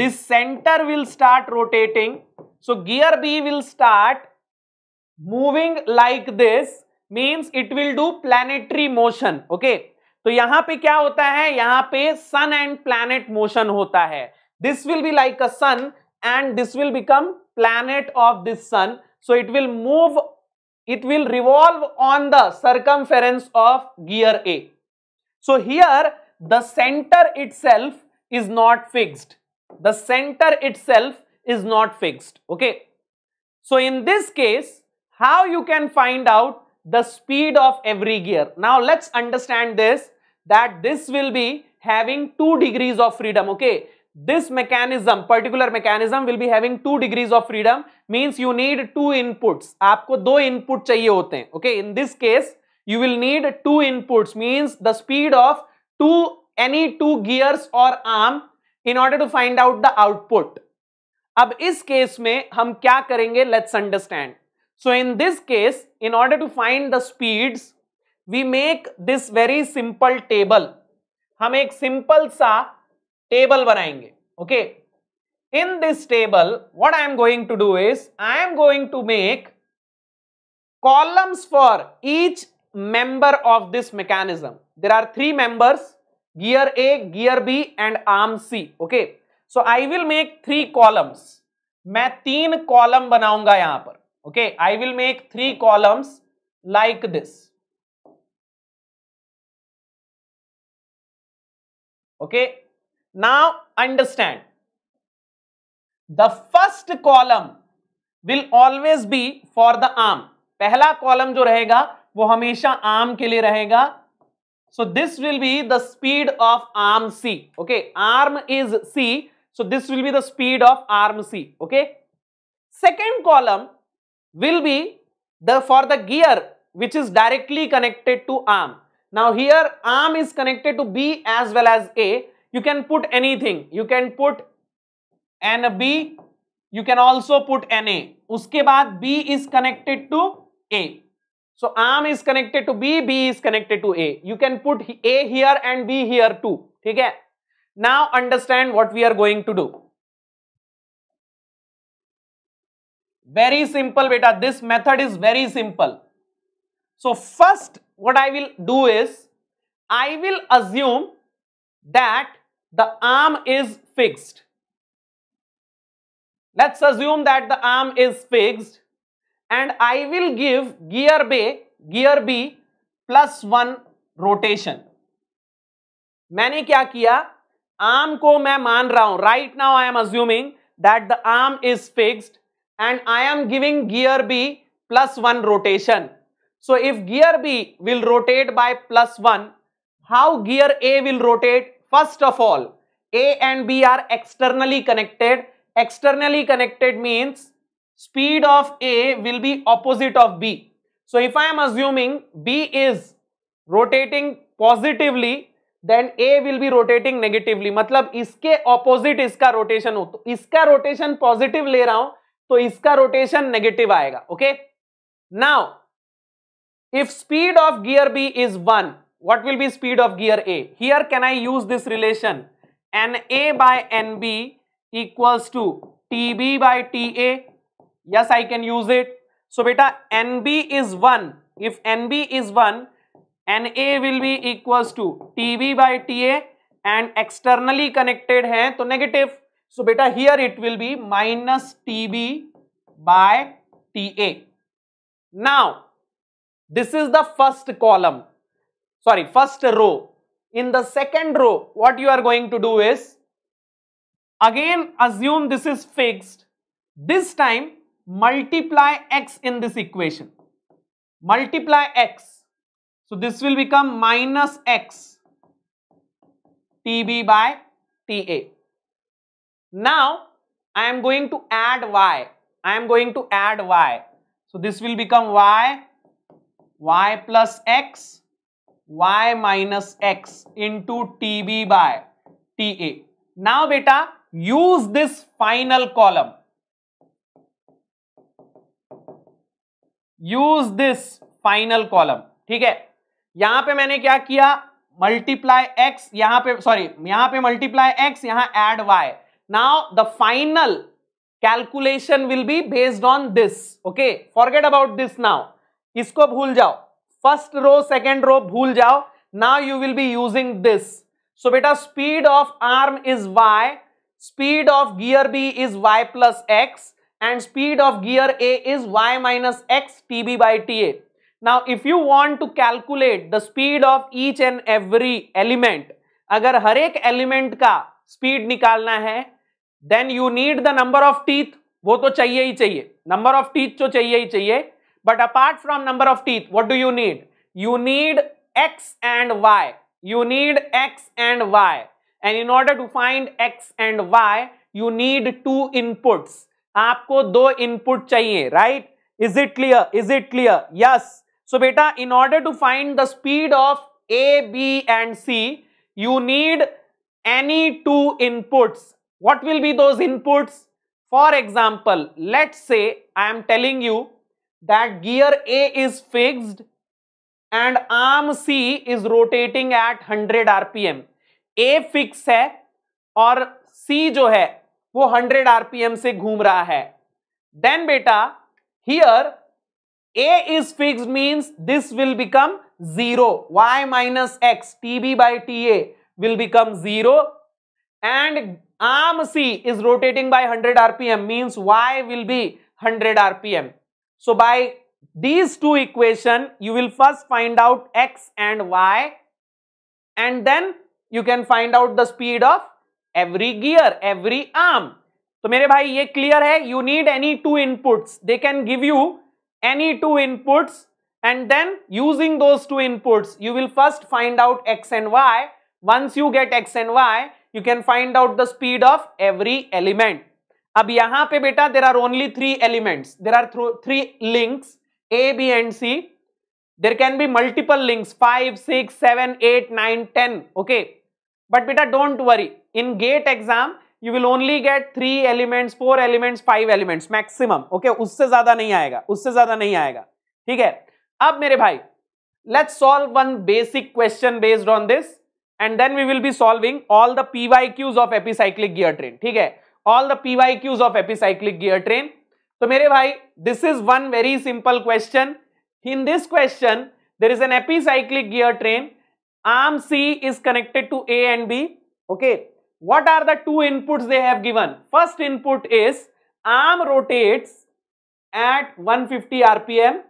this centre will start rotating. So gear B will start moving like this, means it will do planetary motion. Okay, तो यहां पे क्या होता है, यहां पे सन and planet motion होता है. This will be like a sun and this will become planet of this sun. So it will move, it will revolve on the circumference of gear A. So here the center itself is not fixed. The center itself is not fixed. Okay. So in this case, how you can find out the speed of every gear? Now let's understand this, that this will be having two degrees of freedom. Okay. This mechanism, particular mechanism will be having two degrees of freedom, means you need two inputs. आपको दो input चाहिए होते हैं. Okay, in this case, you will need two inputs, means the speed of two, any two gears or arm in order to find out the output. अब इस case में हम क्या करेंगे? Let's understand. So in this case, in order to find the speeds, we make this very simple table. हम एक simple सा table बनाएंगे. Okay, in this table what I am going to do is I am going to make columns for each member of this mechanism. There are three members, gear A, gear B and arm C. Okay, so I will make three columns. मैं तीन column बनाऊंगा यहां पर. Okay, I will make three columns like this. Okay, now understand, the first column will always be for the arm. पहला column जो रहेगा वो हमेशा arm के लिए रहेगा. So this will be the speed of arm C. Okay, arm is C. So this will be the speed of arm C. Okay, second column will be the for the gear which is directly connected to arm. Now here arm is connected to B as well as A. You can put anything. You can put N B. You can also put N A. उसके बाद B is connected to A. So arm is connected to B. B is connected to A. You can put A here and B here too. ठीक है? Now understand what we are going to do. Very simple, beta. This method is very simple. So first, what I will do is, I will assume that the arm is fixed. Let's assume that the arm is fixed, and I will give gear B, gear B plus one rotation. मैंने क्या किया? Arm को मैं मान रहा हूं. Right now I am assuming that the arm is fixed, and I am giving gear B plus one rotation. So if gear B will rotate by plus one, how gear A will rotate? First of all, A and B are externally connected. Externally connected means speed of A will be opposite of B. So if I am assuming B is rotating positively, then A will be rotating negatively. मतलब इसके opposite इसका rotation हो, तो इसका rotation positive ले रहा हूं, तो इसका rotation negative आएगा. Okay? Now, if speed of gear B is one, what will be speed of gear A? Here can I use this relation? N A by N B equals to T B by T A. Yes, I can use it. So, beta, N B is one. If N B is one, N A will be equals to T B by T A, and externally connected है तो negative. So, beta, here it will be minus T B by T A. Now, this is the first column. Sorry, first row. In the second row, what you are going to do is, again, assume this is fixed. This time, multiply x in this equation. Multiply x. So this will become minus x T B by T A. Now, I am going to add y. I am going to add y. So this will become y, y plus x, y minus x into T B by T A. Now, beta, use this final column. Use this final column. ठीक है, यहां पे मैंने क्या किया? Multiply x, यहां पे sorry यहां पे मल्टीप्लाई x, यहां add y. Now the final calculation will be based on this. Okay, forget about this now. इसको भूल जाओ, फर्स्ट रो सेकेंड रो भूल जाओ. Now you will be using this. So बेटा, speed of arm is y, speed of gear B is y plus x, and speed of gear A is y minus x T B by T A. Now, if you want to calculate the speed of each and every element, अगर हर एक element का speed निकालना है, then you need the number of teeth. वो तो चाहिए ही चाहिए. Number of teeth तो चाहिए ही चाहिए. But apart from number of teeth, what do you need? You need x and y. You need x and y. And in order to find x and y, you need two inputs. आपको दो input चाहिए, right? Is it clear? Is it clear? Yes. So बेटा, in order to find the speed of A B and C, you need any two inputs. What will be those inputs? For example, let's say I am telling you that gear A is fixed and arm C is rotating at hundred RPM. A fix है और सी जो है वो hundred RPM से घूम रहा है. Then बेटा, here A is fixed means this will become zero. Y minus x T B by T A will become zero, and arm C is rotating by one hundred rpm means Y will be one hundred rpm. So by these two equation, you will first find out x and y, and then you can find out the speed of every gear, every arm. तो मेरे भाई ये clear है. You need any two inputs. They can give you any two inputs and then using those two inputs, you will first find out x and y. Once you get x and y, you can find out the speed of every element. अब यहाँ पे बेटा there are only three elements. There are th three links A, B and C. There can be multiple links five, six, seven, eight, nine, ten. Okay. But beta, don't worry. In GATE exam, you will only get three elements, four elements, five elements maximum. Okay. उससे ज़्यादा नहीं आएगा. उससे ज़्यादा नहीं आएगा. ठीक है. अब मेरे भाई, let's solve one basic question based on this, and then we will be solving all the P Y Qs of epicyclic gear train. ठीक है. All the P Y Qs of epicyclic gear train. तो मेरे भाई, this is one very simple question. In this question, there is an epicyclic gear train. Arm C is connected to A and B. Okay. What are the two inputs they have given? First input is arm rotates at one fifty R P M.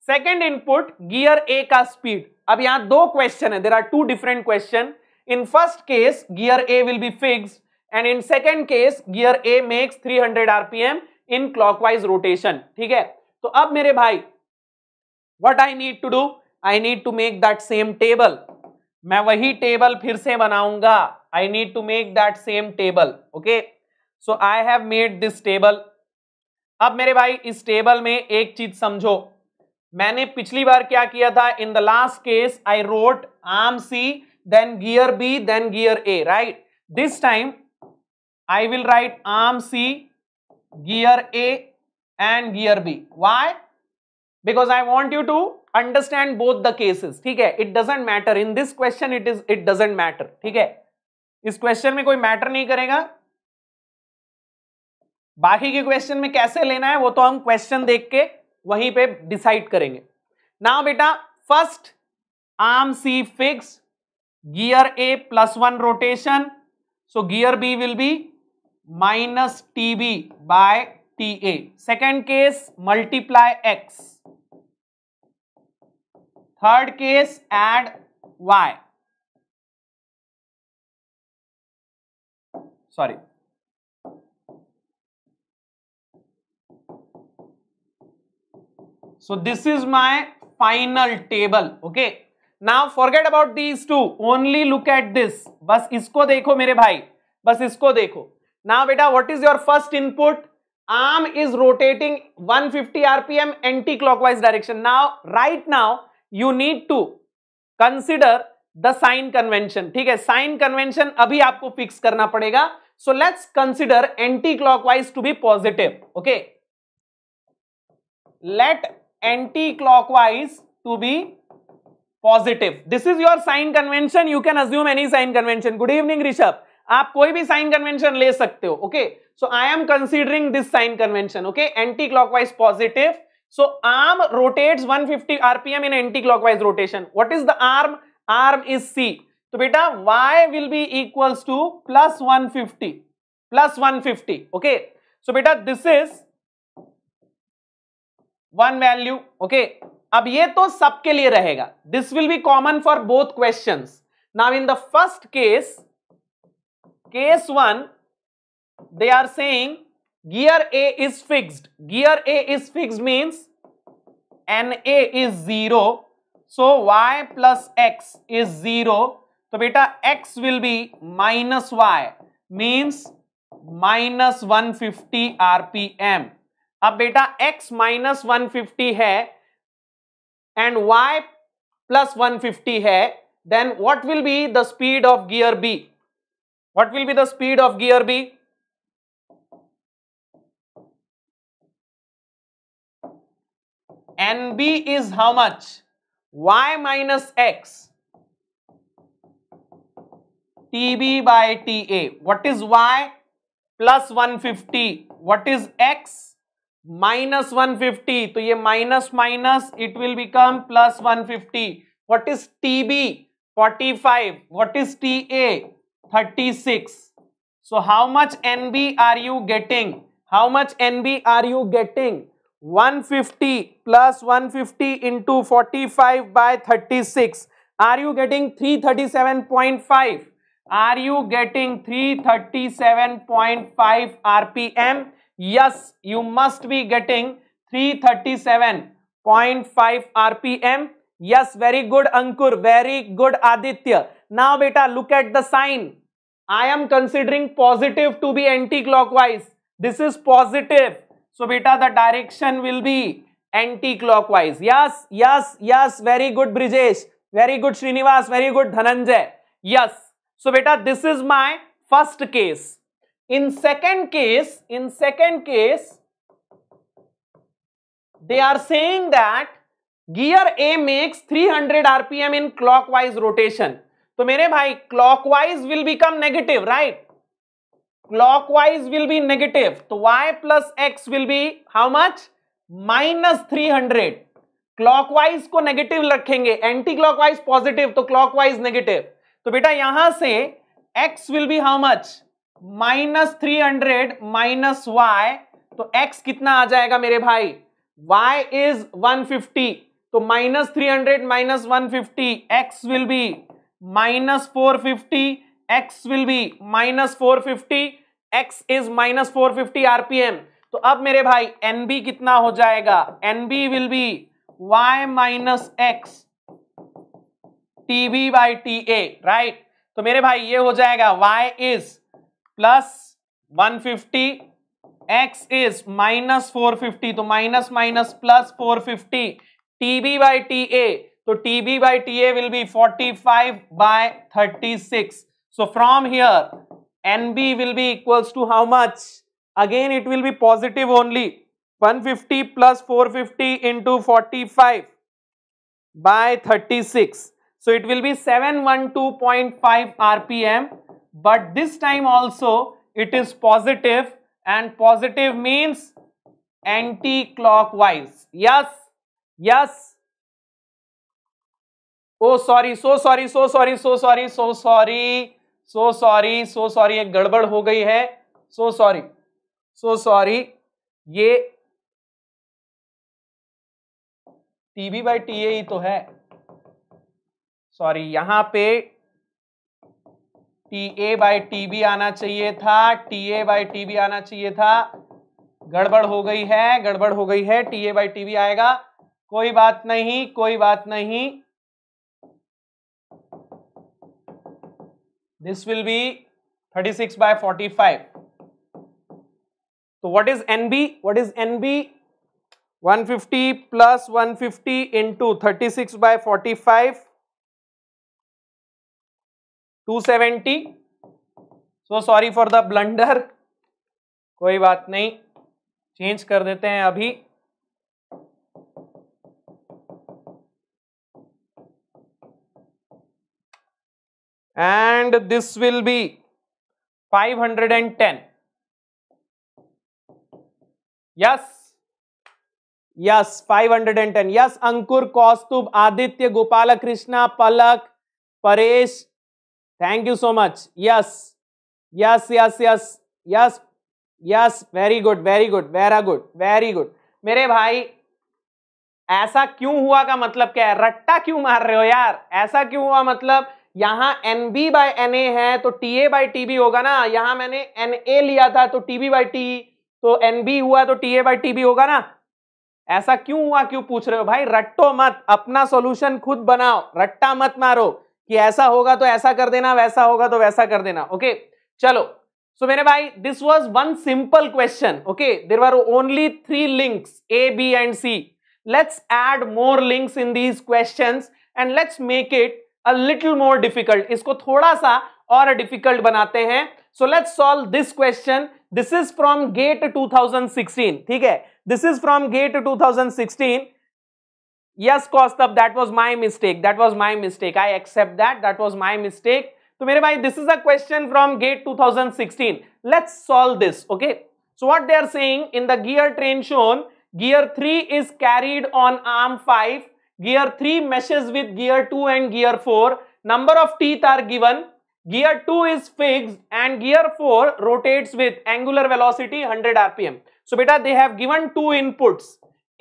Second input, gear A ka speed. अब यहाँ दो question है. There are two different question. In first case, gear A will be fixed, and in second case, gear A makes three hundred R P M in clockwise rotation. ठीक है. तो अब मेरे भाई, what I need to do? I need to make that same table. मैं वही table फिर से बनाऊंगा. I need to make that same table. Okay. So I have made this table. अब मेरे भाई इस टेबल में एक चीज समझो. मैंने पिछली बार क्या किया था? In the last case, I wrote arm C, then gear B, then gear A. Right. This time, I will write arm C, gear A, and gear B. Why? Because I want you to understand both the cases. ठीक है. It doesn't matter in this question. It is. It doesn't matter. ठीक है. इस question में कोई matter नहीं करेगा. बाकी के question में कैसे लेना है वो तो हम question देख के वहीं पे decide करेंगे. Now बेटा, first arm C fixed, gear A plus one rotation, so gear B will be minus T B by T A. Second case, multiply X. Third case, add Y. Sorry. So this is my final table. Okay. Now forget about these two. Only look at this. बस इसको देखो मेरे भाई. बस इसको देखो. Now बेटा, what is your first input? Arm is rotating one fifty R P M anti-clockwise direction. Now, right now, you need to consider the sign convention. ठीक है, sign convention अभी आपको fix करना पड़ेगा. So let's consider anti-clockwise to be positive. Okay. Let anti-clockwise to be positive. This is your sign convention. You can assume any sign convention. Good evening, Rishabh. आप कोई भी sign convention ले सकते हो. Okay. So I am considering this sign convention. Okay. Anti-clockwise positive. So arm rotates one fifty R P M in anti-clockwise rotation. What is the arm? Arm is C. तो बेटा y will be equals to plus one fifty. Plus one fifty. Okay. So बेटा this is one value. Okay. अब ये तो सबके लिए रहेगा. This will be common for both questions. Now in the first case, case one, they are saying gear A is fixed. Gear A is fixed means N A is zero. So y plus x is zero. So beta x will be minus y means minus one fifty R P M. Ab beta x minus one fifty hai and y plus one fifty hai. Then what will be the speed of gear B? What will be the speed of gear B? N B is how much? Y minus X. T B by T A. What is Y? Plus one fifty. What is X? Minus one fifty. So, ye minus minus, it will become plus one fifty. What is T B? forty-five. What is T A? thirty-six. So, how much N B are you getting? How much N B are you getting? one fifty plus one fifty into forty-five by thirty-six. Are you getting three thirty-seven point five? Are you getting three thirty seven point five RPM? Yes, you must be getting three thirty seven point five RPM. Yes, very good Ankur, very good Aditya. Now बेटा look at the sign. I am considering positive to be anti-clockwise. This is positive. So, beta, the direction will be anti-clockwise. Yes, yes, yes. Very good, Brijesh. Very good, Srinivas. Very good, Dhananjay. Yes. So, beta, this is my first case. In second case, in second case, they are saying that gear A makes three hundred R P M in clockwise rotation. तो मेरे भाई clockwise will become negative, right? Clockwise will be negative. तो y plus x will be how much? Minus three hundred. Clockwise को negative रखेंगे, anti clockwise positive, तो clockwise negative. तो बेटा यहां से x will be how much? Minus three hundred minus y. तो x कितना आ जाएगा मेरे भाई? y is one fifty. तो minus three hundred minus one fifty, x will be minus four fifty, x will be minus four fifty, x is minus four fifty R P M. तो अब मेरे भाई N B कितना हो जाएगा? N B will be y minus x T B by T A, right? तो मेरे भाई ये हो जाएगा y is plus one fifty, x is minus four fifty, तो minus minus plus four fifty T B by T A. तो T B by T A will be forty-five by thirty-six. So from here, N B will be equals to how much? Again, it will be positive only. one fifty plus four fifty into forty-five by thirty-six. So it will be seven hundred twelve point five R P M. But this time also, it is positive, and positive means anti-clockwise. Yes, yes. Oh sorry, so sorry, so sorry, so sorry, so sorry, so sorry, so sorry, एक गड़बड़ हो गई है. So sorry, so sorry. ये TB by T A तो है. Sorry, यहां पे T A by T B आना चाहिए था, T A by T B आना चाहिए था. गड़बड़ हो गई है, गड़बड़ हो गई है. T A by T B आएगा, कोई बात नहीं, कोई बात नहीं. This will be thirty-six by forty-five. So what is N B? What is N B? one fifty plus one fifty into thirty-six by forty-five. two seventy. So sorry for the blunder. कोई बात नहीं, change कर देते हैं अभी. And this will be five hundred ten. Yes. Yes, five hundred ten. Yes, Ankur, Kaustubh, Aditya, Gopala Krishna, Palak, Paresh. Thank you so much. Yes. Yes, yes, yes. Yes. Yes. Very good. Very good. Very good. Very good. मेरे भाई ऐसा क्यों हुआ का मतलब क्या है? रट्टा क्यों मार रहे हो यार? ऐसा क्यों हुआ मतलब यहां N B by N A है तो T A by T B होगा ना. यहां मैंने N A लिया था तो T B बाई T, तो N B हुआ तो T A by T B होगा ना. ऐसा क्यों हुआ, क्यों पूछ रहे हो भाई? रट्टो मत, अपना सॉल्यूशन खुद बनाओ. रट्टा मत मारो कि ऐसा होगा तो ऐसा कर देना, वैसा होगा तो वैसा कर देना. Okay okay? चलो. सो so, मेरे भाई this was one simple question. Okay, there were only three links, A, B and C. Let's add more links in these questions and let's make it a little more difficult. इसको थोड़ा सा और difficult बनाते हैं. So let's solve this question. This is from GATE twenty sixteen. ठीक है, this is from GATE twenty sixteen. Yes, Kaustubh, that was my mistake. That was my mistake. I accept that. That was my mistake. तो मेरे भाई this is a question from GATE twenty sixteen. Let's solve this. Okay. So what they are saying in the gear train shown, gear three is carried on arm five. Gear three meshes with gear two and gear four. Number of teeth are given. Gear two is fixed and gear four rotates with angular velocity one hundred R P M. So, beta, they have given two inputs.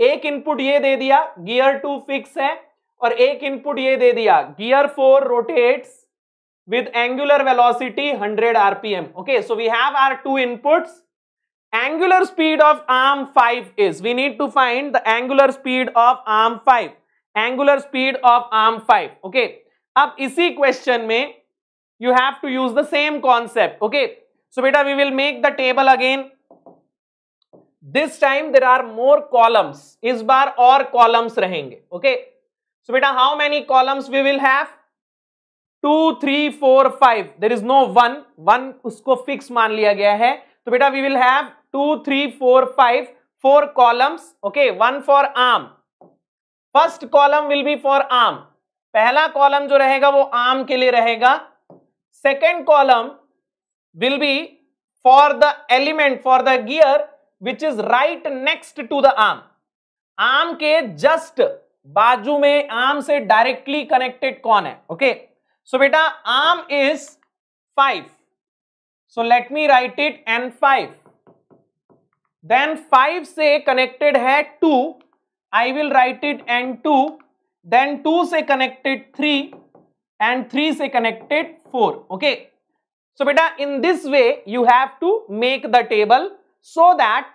एक input ये दे दिया, gear two fix है, और एक input ये दे दिया, gear four rotates with angular velocity one hundred R P M. Okay, so we have our two inputs. Angular speed of arm five is, we need to find the angular speed of arm five. Angular speed of arm five. Okay. अब इसी question में you have to use the same concept. Okay. So beta, we will make the table again. This time there are more columns. इस बार और columns रहेंगे. Okay. So beta, how many columns we will have? two, three, four, five. There is no one. One उसको fix मान लिया गया है. So beta, we will have two, three, four, five, four columns. Okay. One for arm. First column will be for arm. पहला column जो रहेगा वो arm के लिए रहेगा. Second column will be for the element for the gear which is right next to the arm. Arm के just बाजू में, आर्म से डायरेक्टली कनेक्टेड कौन है. ओके, सो बेटा arm is five, so let me write it and five. Then five से connected है two, I will write it and two, then two से connected three and three से connected four. Okay, so beta in this way you have to make the table so that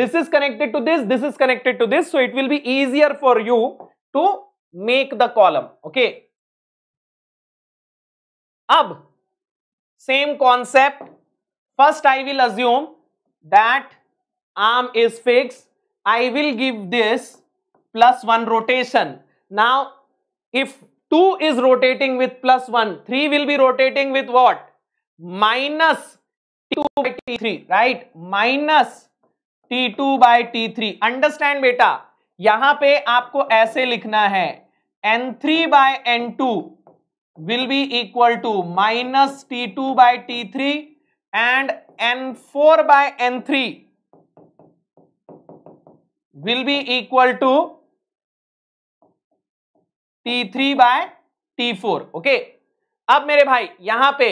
this is connected to this, this is connected to this, so it will be easier for you to make the column. Okay, अब same concept. First I will assume that arm is fixed. I will give this plus one rotation. Now, if two is rotating with plus one, three will be rotating with what? Minus T two by T three, right? Minus T two by T three. Understand बेटा? यहाँ पे आपको ऐसे लिखना है. N three by N two will be equal to minus T two by T three and N four by N three. Will be equal to T three by T four. Okay. अब मेरे भाई यहां पे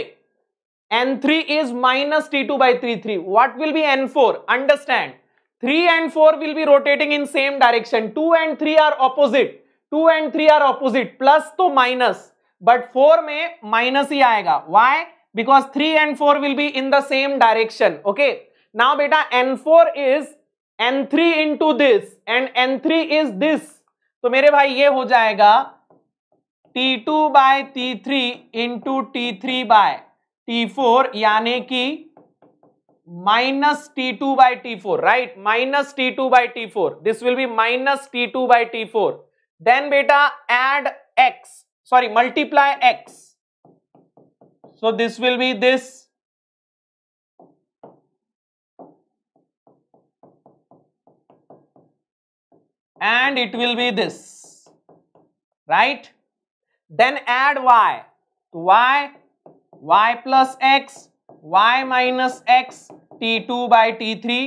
N three is minus T two by T three. What will be N four? Understand. three and four will be rotating in same direction. two and three are opposite. two and three are opposite. Plus तो minus. But four में minus ही आएगा. Why? Because three and four will be in the same direction. Okay. Now बेटा N four is N three into this and N three is this. तो मेरे भाई ये हो जाएगा T two by T three into T three by T four, यानी कि minus T two by T four, right? Minus T two by T four. This will be minus T two by T four. Then beta add x, sorry, multiply x. So this will be this. And it will be this, right? Then add y. y, y plus x, y minus x, T two by T three,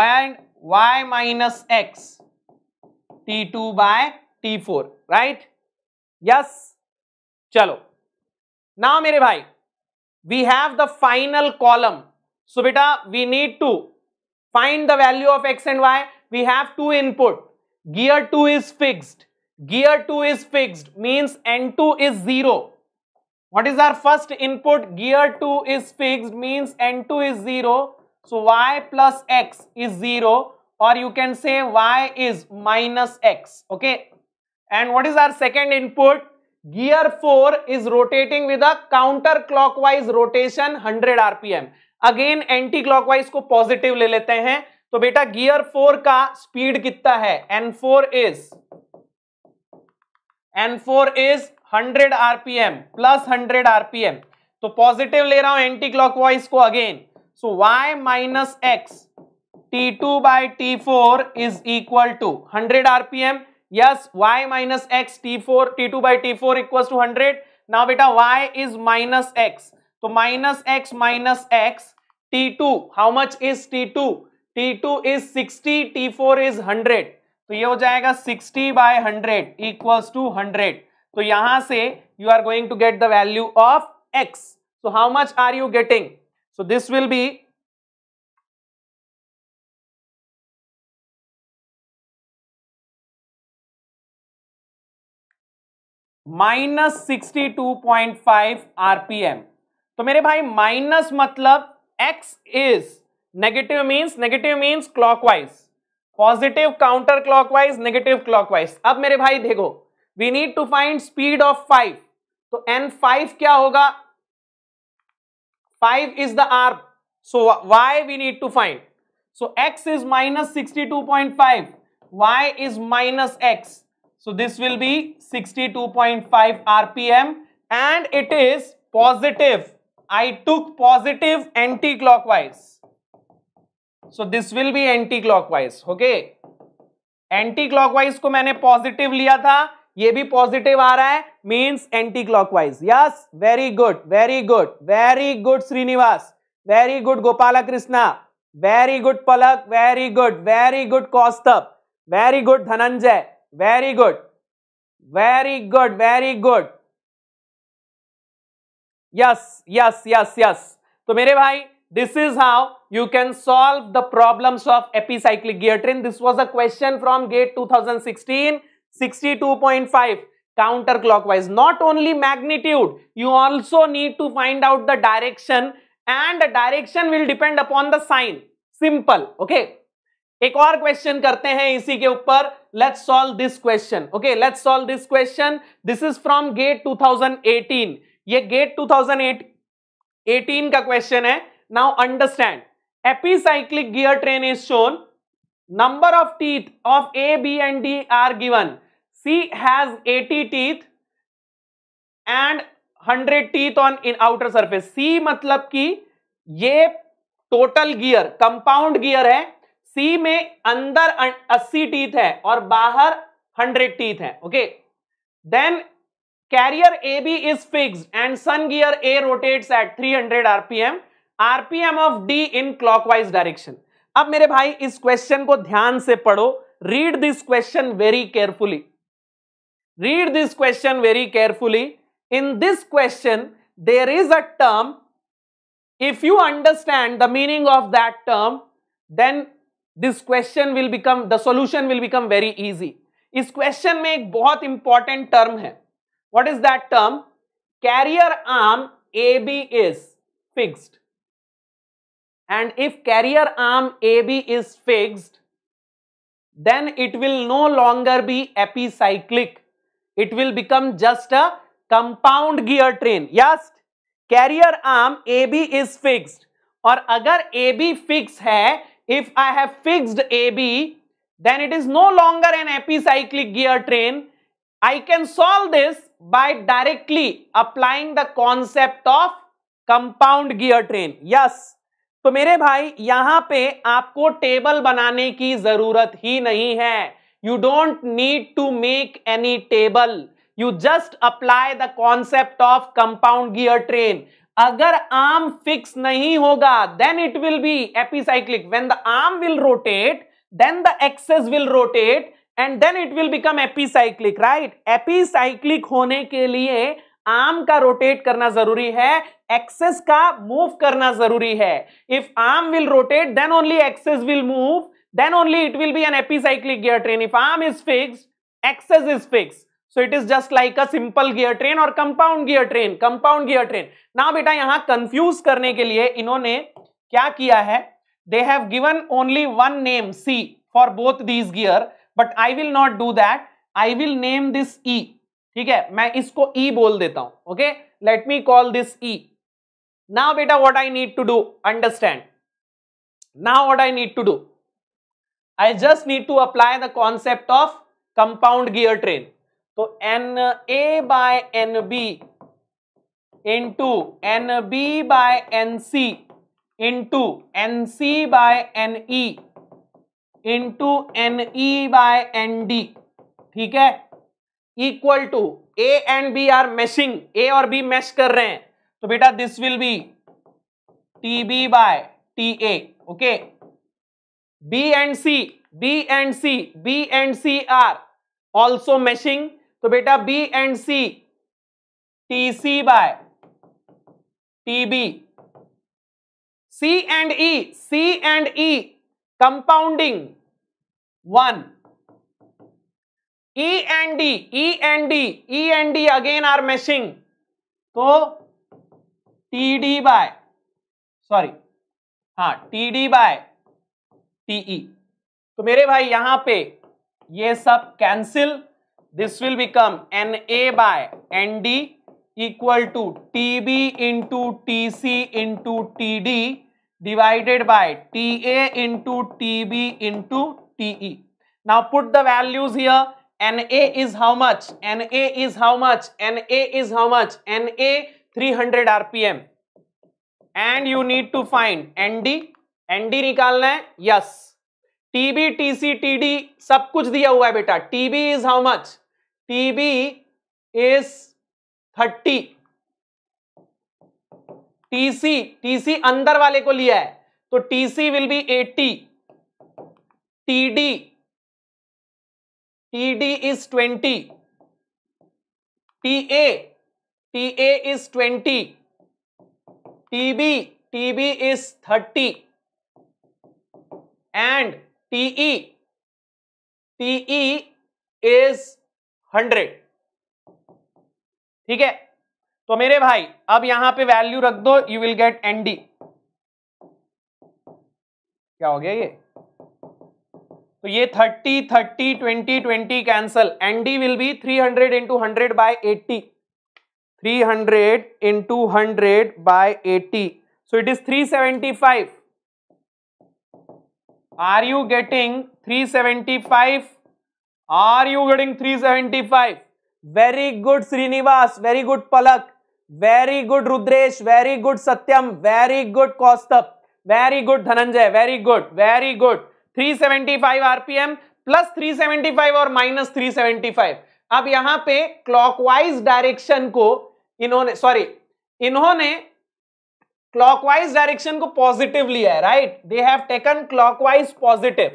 and y minus x, T two by T four, right? Yes. Chalo. Now, mere bhai, we have the final column. So, beta, we need to find the value of x and y. We have two input. Gear two is fixed. Gear two is fixed means N two is zero. What is our first input? Gear two is fixed means N two is zero. So y plus x is zero, or you can say y is minus x. Okay. And what is our second input? Gear four is rotating with a counterclockwise rotation one hundred R P M. Again anti-clockwise को positive ले लेते हैं. तो बेटा gear four का speed कितना है? N four is one hundred R P M plus one hundred R P M. तो पॉजिटिव ले रहा हूं एंटी क्लॉकवाइज को again. So y minus x T two by T four is equal to one hundred R P M. Yes, y minus x T two by T four equal to hundred. Now बेटा y is minus x, तो minus x minus x T two. How much is T two? T two is sixty, T four is one hundred. तो ये हो जाएगा sixty by one hundred equals to one hundred. तो यहाँ से you are going to get the value of x. So how much are you getting? So this will be minus sixty two point five RPM. तो मेरे भाई minus मतलब x is negative means negative means clockwise, positive counter clockwise, negative clockwise. अब मेरे भाई देखो we need to find speed of five, तो N five क्या होगा, five is the arm, so y we need to find, so x is minus sixty two point five, y is minus x, so this will be sixty-two point five rpm and it is positive. I took positive anti clockwise, so this will be anti clockwise. okay, anti clockwise ko maine positive liya tha, ye bhi positive aa raha hai means anti clockwise. yes, very good, very good, very good Srinivas, very good Gopalakrishna, very good Palak, very good, very good Kaustubh, very good Dhananjay, very good, very good, very good. yes yes yes yes तो मेरे भाई this is how you can solve the problems of epicyclic gear train. this was a question from GATE twenty sixteen, sixty-two point five counter clockwise. not only magnitude, you also need to find out the direction and the direction will depend upon the sign. simple. okay, एक और question करते हैं इसी के ऊपर. Let's solve this question. Okay let's solve this question. This is from GATE twenty eighteen. ये GATE twenty eighteen का question है. Now understand, epicyclic gear train is shown, number of teeth of A B and D are given, C has eighty teeth and hundred teeth on in outer surface. C मतलब कि ये total gear compound gear है, सी में अंदर अस्सी teeth है और बाहर हंड्रेड टीथ है. Okay, then carrier A B is fixed and sun gear A rotates at three hundred RPM, RPM of D in clockwise direction. अब मेरे भाई इस क्वेश्चन को ध्यान से पढ़ो. Read this question very carefully, read this question very carefully. In this question there is a term, if you understand the meaning of that term then this question will become the solution will become very easy. इस question में एक बहुत important term है. What is that term? Carrier arm A B is fixed and if carrier arm A B is fixed then it will no longer be epicyclic, it will become just a compound gear train. Yes, carrier arm A B is fixed और अगर A B fix है, if I have fixed A B, then it is no longer an epicyclic gear train. I can solve this by directly applying the concept of compound gear train. Yes. तो मेरे भाई यहाँ पे आपको table बनाने की जरूरत ही नहीं है. You don't need to make any table. You just apply the concept of compound gear train. अगर आर्म फिक्स नहीं होगा then it will be epicyclic. When the arm will rotate then the access will rotate and then it will become epicyclic, right? Epicyclic होने के लिए arm का rotate करना जरूरी है, एक्सेस का मूव करना जरूरी है. If arm will rotate then only access will move, then only it will be an epicyclic gear train. If arm is fixed, access is fixed, so it is just like a simple gear train or compound gear train. compound gear train. Now बेटा यहां confuse करने के लिए इन्होंने क्या किया है, they have given only one name C for both these gear, but I will not do that. I will name this E. ठीक है, मैं इसको ई e बोल देता हूं. Okay, let me call this E. Now बेटा what I need to do, understand, now what I need to do, I just need to apply the concept of compound gear train. तो N A by N B into N B by N C into N C by N E into N E by N D, ठीक है, equal to A and B are meshing, A और B mesh कर रहे हैं, तो बेटा this will be T B by T A. Okay, B and C, B and C, B and C are also meshing, तो बेटा B and C T C by T B. C and E, C and E compounding one, E and D, E and D, E and D again are meshing, तो T D by sorry हाँ T D by T E. तो मेरे भाई यहां पे ये सब cancel, this will become N A by N D equal to T B into T C into T D divided by T A into T B into T E. Now put the values here. N A is how much? N A is how much? N A is how much? N A three hundred R P M, and you need to find N D. N D निकालना है, yes. T B, T C, T D सब कुछ दिया हुआ है बेटा। T B is how much? T B is thirty. T C, T C अंदर वाले को लिया है, तो T C will be eighty. T D T D is twenty. T A T A is twenty. T B T B is thirty. And T E T E is hundred. ठीक है, तो मेरे भाई अब यहां पे वैल्यू रख दो, you will get N D. क्या हो गया ये? तो ये thirty, thirty, twenty, twenty cancel, N D will be three hundred into one hundred by eighty, three hundred into one hundred by eighty, so it is three seventy-five. Are you getting three seventy-five? Are you getting three seventy-five? Very good Srinivas, very good Palak, very good Rudresh, very good Satyam, very good Kaustap, very good Dhananjay, very good, very good. three seventy-five RPM plus three seventy-five और minus three seventy-five। अब यहां पे clockwise direction को इन्होंने sorry इन्होंने clockwise direction को positive लिया है, right? They have taken clockwise positive,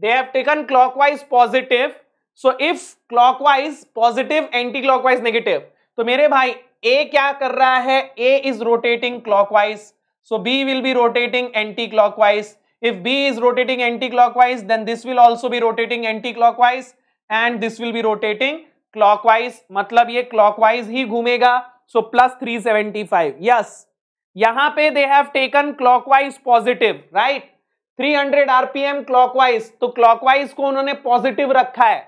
they have taken clockwise positive, so if clockwise positive, anti clockwise negative. तो मेरे भाई ए क्या कर रहा है? A is rotating clockwise, so B will be rotating anti clockwise. If B is rotating anti-clockwise, then this will also be rotating anti-clockwise, and this will be rotating clockwise. मतलब ये clockwise ही घूमेगा, so plus three seventy-five. Yes, यहाँ पे they have taken clockwise positive, right? three hundred R P M clockwise, तो clockwise को उन्होंने positive रखा है,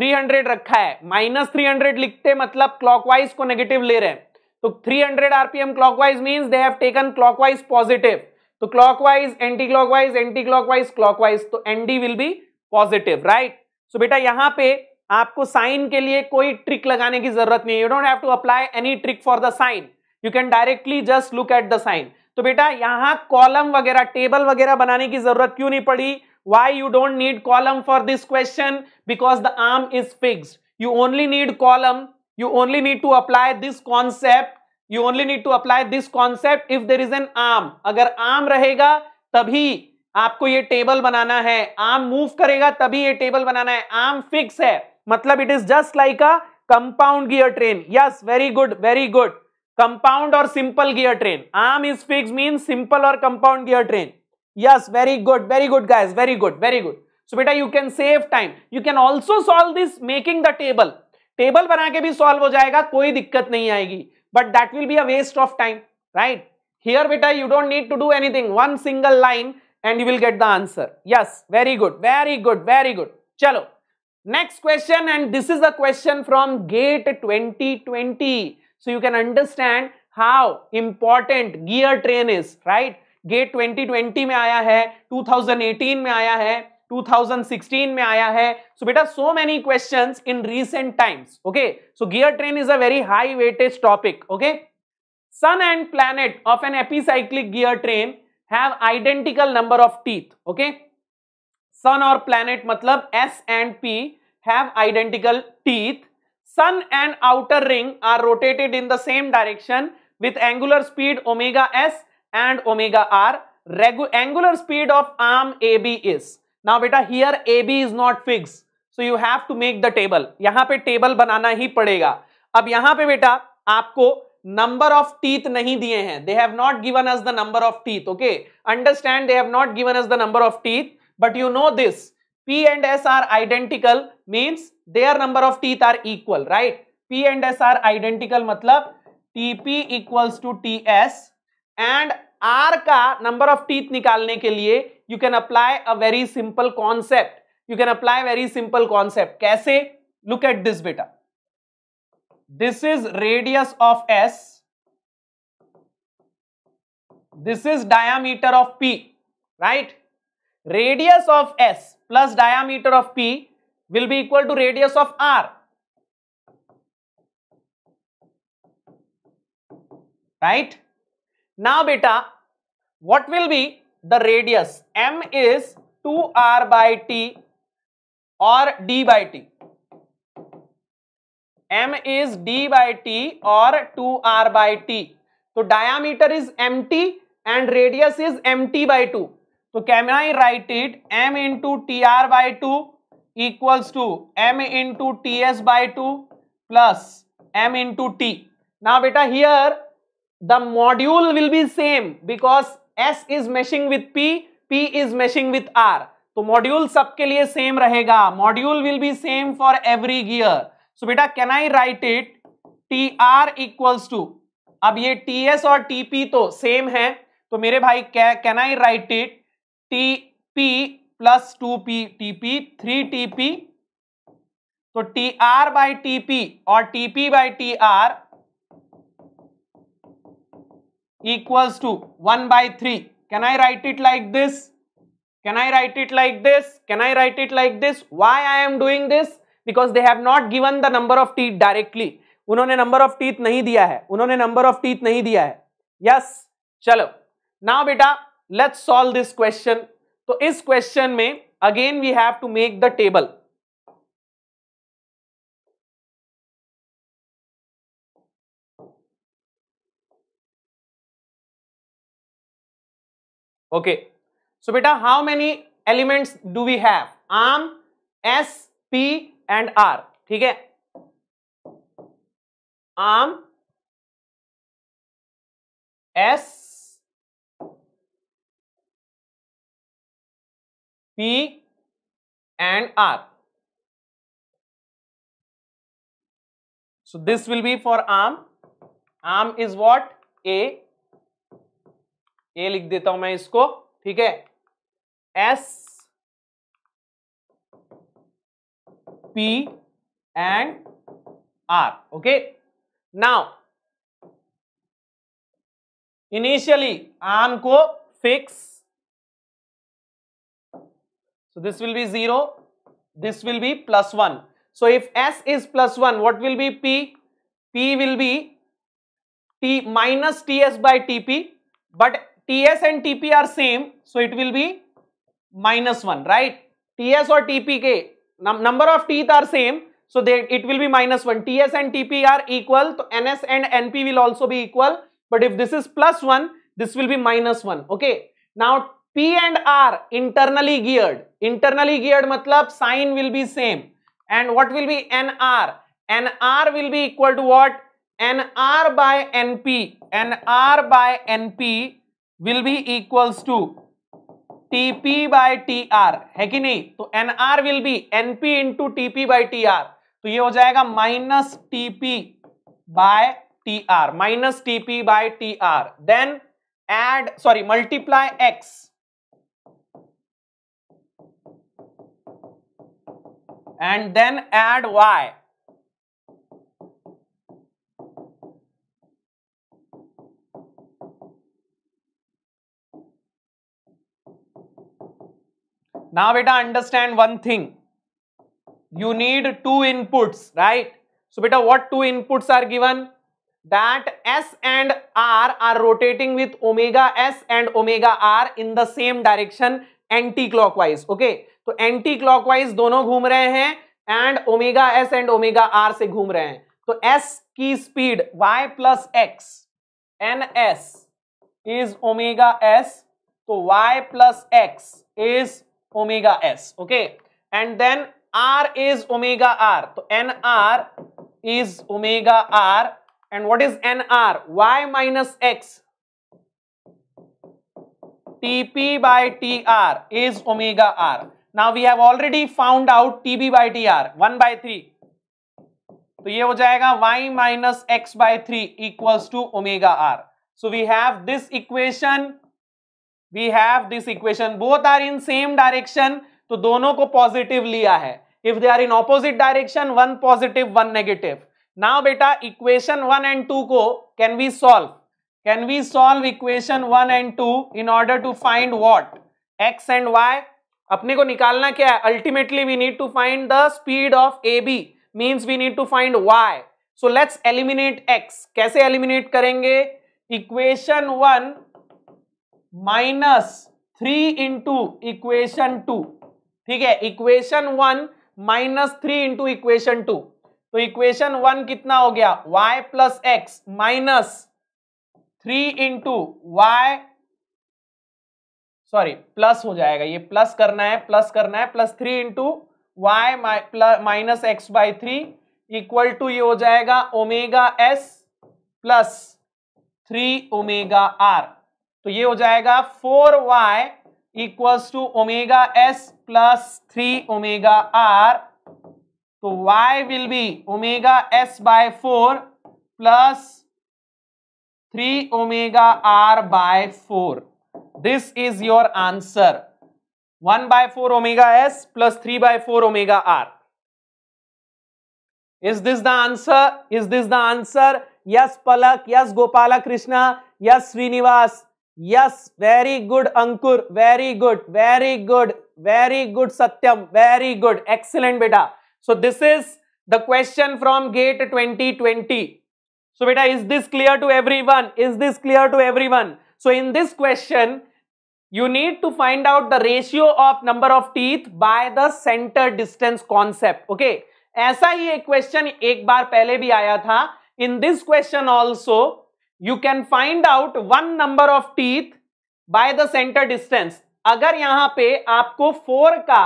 three hundred रखा है, minus three hundred लिखते मतलब clockwise को negative ले रहे हैं, तो three hundred R P M clockwise means they have taken clockwise positive. तो clockwise, anti clockwise, anti clockwise, clockwise, तो ND will be positive, right? So बेटा यहां पे आपको साइन के लिए कोई ट्रिक लगाने की जरूरत नहीं है। You don't have to apply any trick for the sign, you can directly just look at the sign. तो बेटा यहां कॉलम वगैरह, टेबल वगैरह बनाने की जरूरत क्यों नहीं पड़ी? Why you don't need column for this question? Because the arm is fixed, you only need column, you only need to apply this concept, You only need to apply this concept if there is an arm. अगर arm रहेगा तभी आपको ये table बनाना है, arm move करेगा तभी ये table बनाना है, आर्म फिक्स है, मतलब it is just like a compound gear train. Yes, very good, very good. Compound और simple gear train, arm is fix mean simple और compound gear train. Yes, very good, very good guys, very good, very good. So बेटा you can save time, you can also solve this making the table, table बना के भी solve हो जाएगा, कोई दिक्कत नहीं आएगी, but that will be a waste of time, right? Here beta you don't need to do anything, one single line and you will get the answer. Yes, very good, very good, very good. Chalo, next question, and this is a question from GATE twenty twenty, so you can understand how important gear train is, right? GATE twenty twenty mein aaya hai, twenty eighteen mein aaya hai, twenty sixteen में आया है, so बेटा so many questions in recent times, okay? So gear train is a very high weightage topic, okay? Sun and planet of an epicyclic gear train have identical number of teeth, okay? Sun or planet मतलब S and P have identical teeth. Sun and outer ring are rotated in the same direction with angular speed omega S and omega R. Angular speed of arm A B is. Now बेटा here A B is not fixed, so you have to make the table. यहाँ पे table बनाना ही पड़ेगा। अब यहाँ पे बेटा आपको number of teeth नहीं दिए हैं, they have not given us the number of teeth, okay? Understand, they have not given us the number of teeth, but you know this. P and S are identical means their number of teeth are equal, right? P and S are identical, मतलब T P equals to T S, and R का number of teeth निकालने के लिए you can apply a very simple concept. You can apply very simple concept. कैसे? Look at this बेटा. This is radius of S. This is diameter of P, right? Radius of S plus diameter of P will be equal to radius of R, right? Now, beta, what will be the radius? M is two R by T or D by T. M is D by T or two R by T. So, diameter is M T and radius is M T by two. So, can I write it? M into T R by two equals to M into T S by two plus M into T. Now, beta, here the module will be same because S is meshing with P, P is meshing with R. So, module सबके लिए same रहेगा. Module will be same for every gear. So, beta, can I write it? T R equals to, अब ये T S और T P तो same है, तो मेरे भाई can I write it? T P plus two P T P three T P, तो T R by T P और T P by T R equals to one by three. Can I write it like this? Can I write it like this? Can I write it like this? Why I am doing this? Because they have not given the number of teeth directly. उन्होंने number of teeth नहीं दिया है. उन्होंने number of teeth नहीं दिया है. Yes. चलो. Now बेटा, let's solve this question. तो इस question में again we have to make the table. Okay. So बेटा, how many elements do we have? Arm, S, P and R, ठीक है. Arm, S, P and R. So this will be for arm. Arm is what? A. A लिख देता हूं मैं इसको, ठीक है. S, P and R. Okay. Now, initially arm को fix. So this will be zero. This will be plus one. So if S is plus one, what will be P? P will be T minus T S by T P. But T S and T P are same, so it will be minus one, right? T S or T P के number of teeth are same, so they, it will be minus one. T S and T P are equal, so N S and N P will also be equal. But if this is plus one, this will be minus one. Okay. Now P and R internally geared. Internally geared matlab sign will be same. And what will be N R? N R will be equal to what? N R by N P. N R by N P will be equals to T P by T R, है कि नहीं? तो N R will be N P into T P by T R, तो ये हो जाएगा minus T P by T R, minus T P by T R, then add, sorry, multiply X and then add Y. Now, beta, understand one thing. You need two inputs, right? So, beta, what two inputs are given? That S and R are rotating with omega S and omega R in the same direction, anti-clockwise. Okay? So, anti-clockwise दोनों घूम रहे हैं and omega S and omega R से घूम रहे हैं. So, S की speed y plus x, N S is omega S, so y plus x is omega S, okay, and then R is omega R, so N R is omega R, and what is N R? Y minus X, T P by T R is omega R. Now we have already found out T B by T R one by three. तो ये हो जाएगा y minus x by three equals to omega r. So we have this equation. We have this equation. Both are in same direction. तो दोनों को positive लिया है. If they are in opposite direction, one positive, one negative. Now बेटा equation one and two को can we solve? Can we solve equation one and two in order to find what? X and y. अपने को निकालना क्या है? Ultimately we need to find the speed of A B. Means we need to find y. So let's eliminate x. कैसे eliminate करेंगे? Equation one minus three into equation two. ठीक है, equation one minus three into equation two. तो equation one कितना हो गया? y plus x minus three into y. Sorry, plus हो जाएगा. ये plus करना है, plus करना है, plus three into y minus x by three equal to ये हो जाएगा omega s plus three omega r. तो ये हो जाएगा four y equals to omega s plus three omega r. तो y will be omega s by four plus three omega r by four. This is your answer. One by four omega s plus three by four omega r. Is this the answer? Is this the answer? Yes, Palak. Yes, Gopala Krishna. Yes, Srinivas. Yes, very good, Ankur. Very good, very good, very good, Satyam. Very good. Excellent, beta. So this is the question from GATE twenty twenty. So beta, is this clear to everyone? Is this clear to everyone? So in this question, you need to find out the ratio of number of teeth by the center distance concept. Okay, ऐसा ही एक question एक बार पहले भी आया था. In this question also, you can find out one number of teeth by the center distance. अगर यहाँ पे आपको four का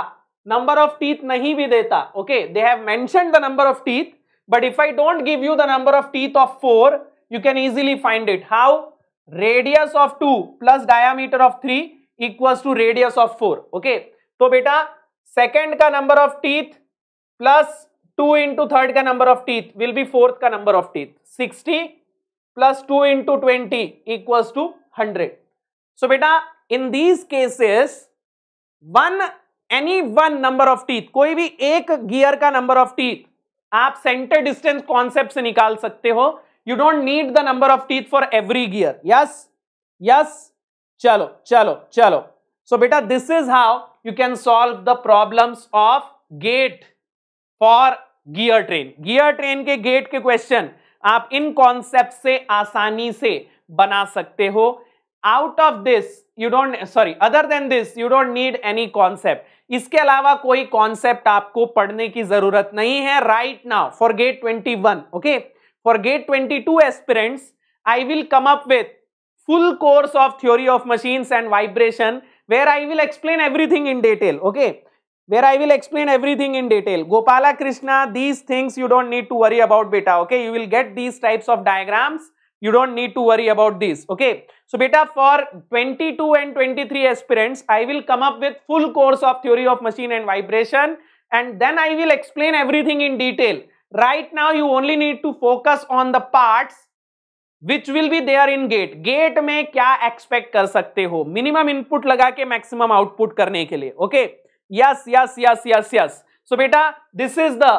number of teeth नहीं भी देता, okay, they have mentioned the number of teeth, but if I don't give you the number of teeth of four, you can easily find it. How? Radius of two plus diameter of three equals to radius of four. Okay, तो बेटा second का number of teeth plus two into third का number of teeth will be fourth का number of teeth. Sixty plus two into twenty equals to hundred. So बेटा in these cases one any one number of teeth, कोई भी एक gear का number of teeth आप centre distance concept से निकाल सकते हो. You don't need the number of teeth for every gear. Yes, yes. Chalo, chalo, chalo. So, beta, this is how you can solve the problems of GATE for gear train. Gear train के GATE के question आप इन concepts से आसानी से बना सकते हो. Out of this, you don't sorry. Other than this, you don't need any concept. इसके अलावा कोई concept आपको पढ़ने की जरूरत नहीं है right now for GATE twenty-one. Okay. For GATE twenty-two aspirants, I will come up with full course of theory of machines and vibration, where I will explain everything in detail. Okay, where I will explain everything in detail. Gopala Krishna, these things you don't need to worry about, beta. Okay, you will get these types of diagrams. You don't need to worry about these. Okay, so beta, for twenty-two and twenty-three aspirants, I will come up with full course of theory of machine and vibration, and then I will explain everything in detail. Right now you only need to focus on the parts which will be there in GATE. GATE में क्या expect कर सकते हो, minimum input लगा के maximum output करने के लिए. Okay, yes, yes, yes, yes, yes. So बेटा this is the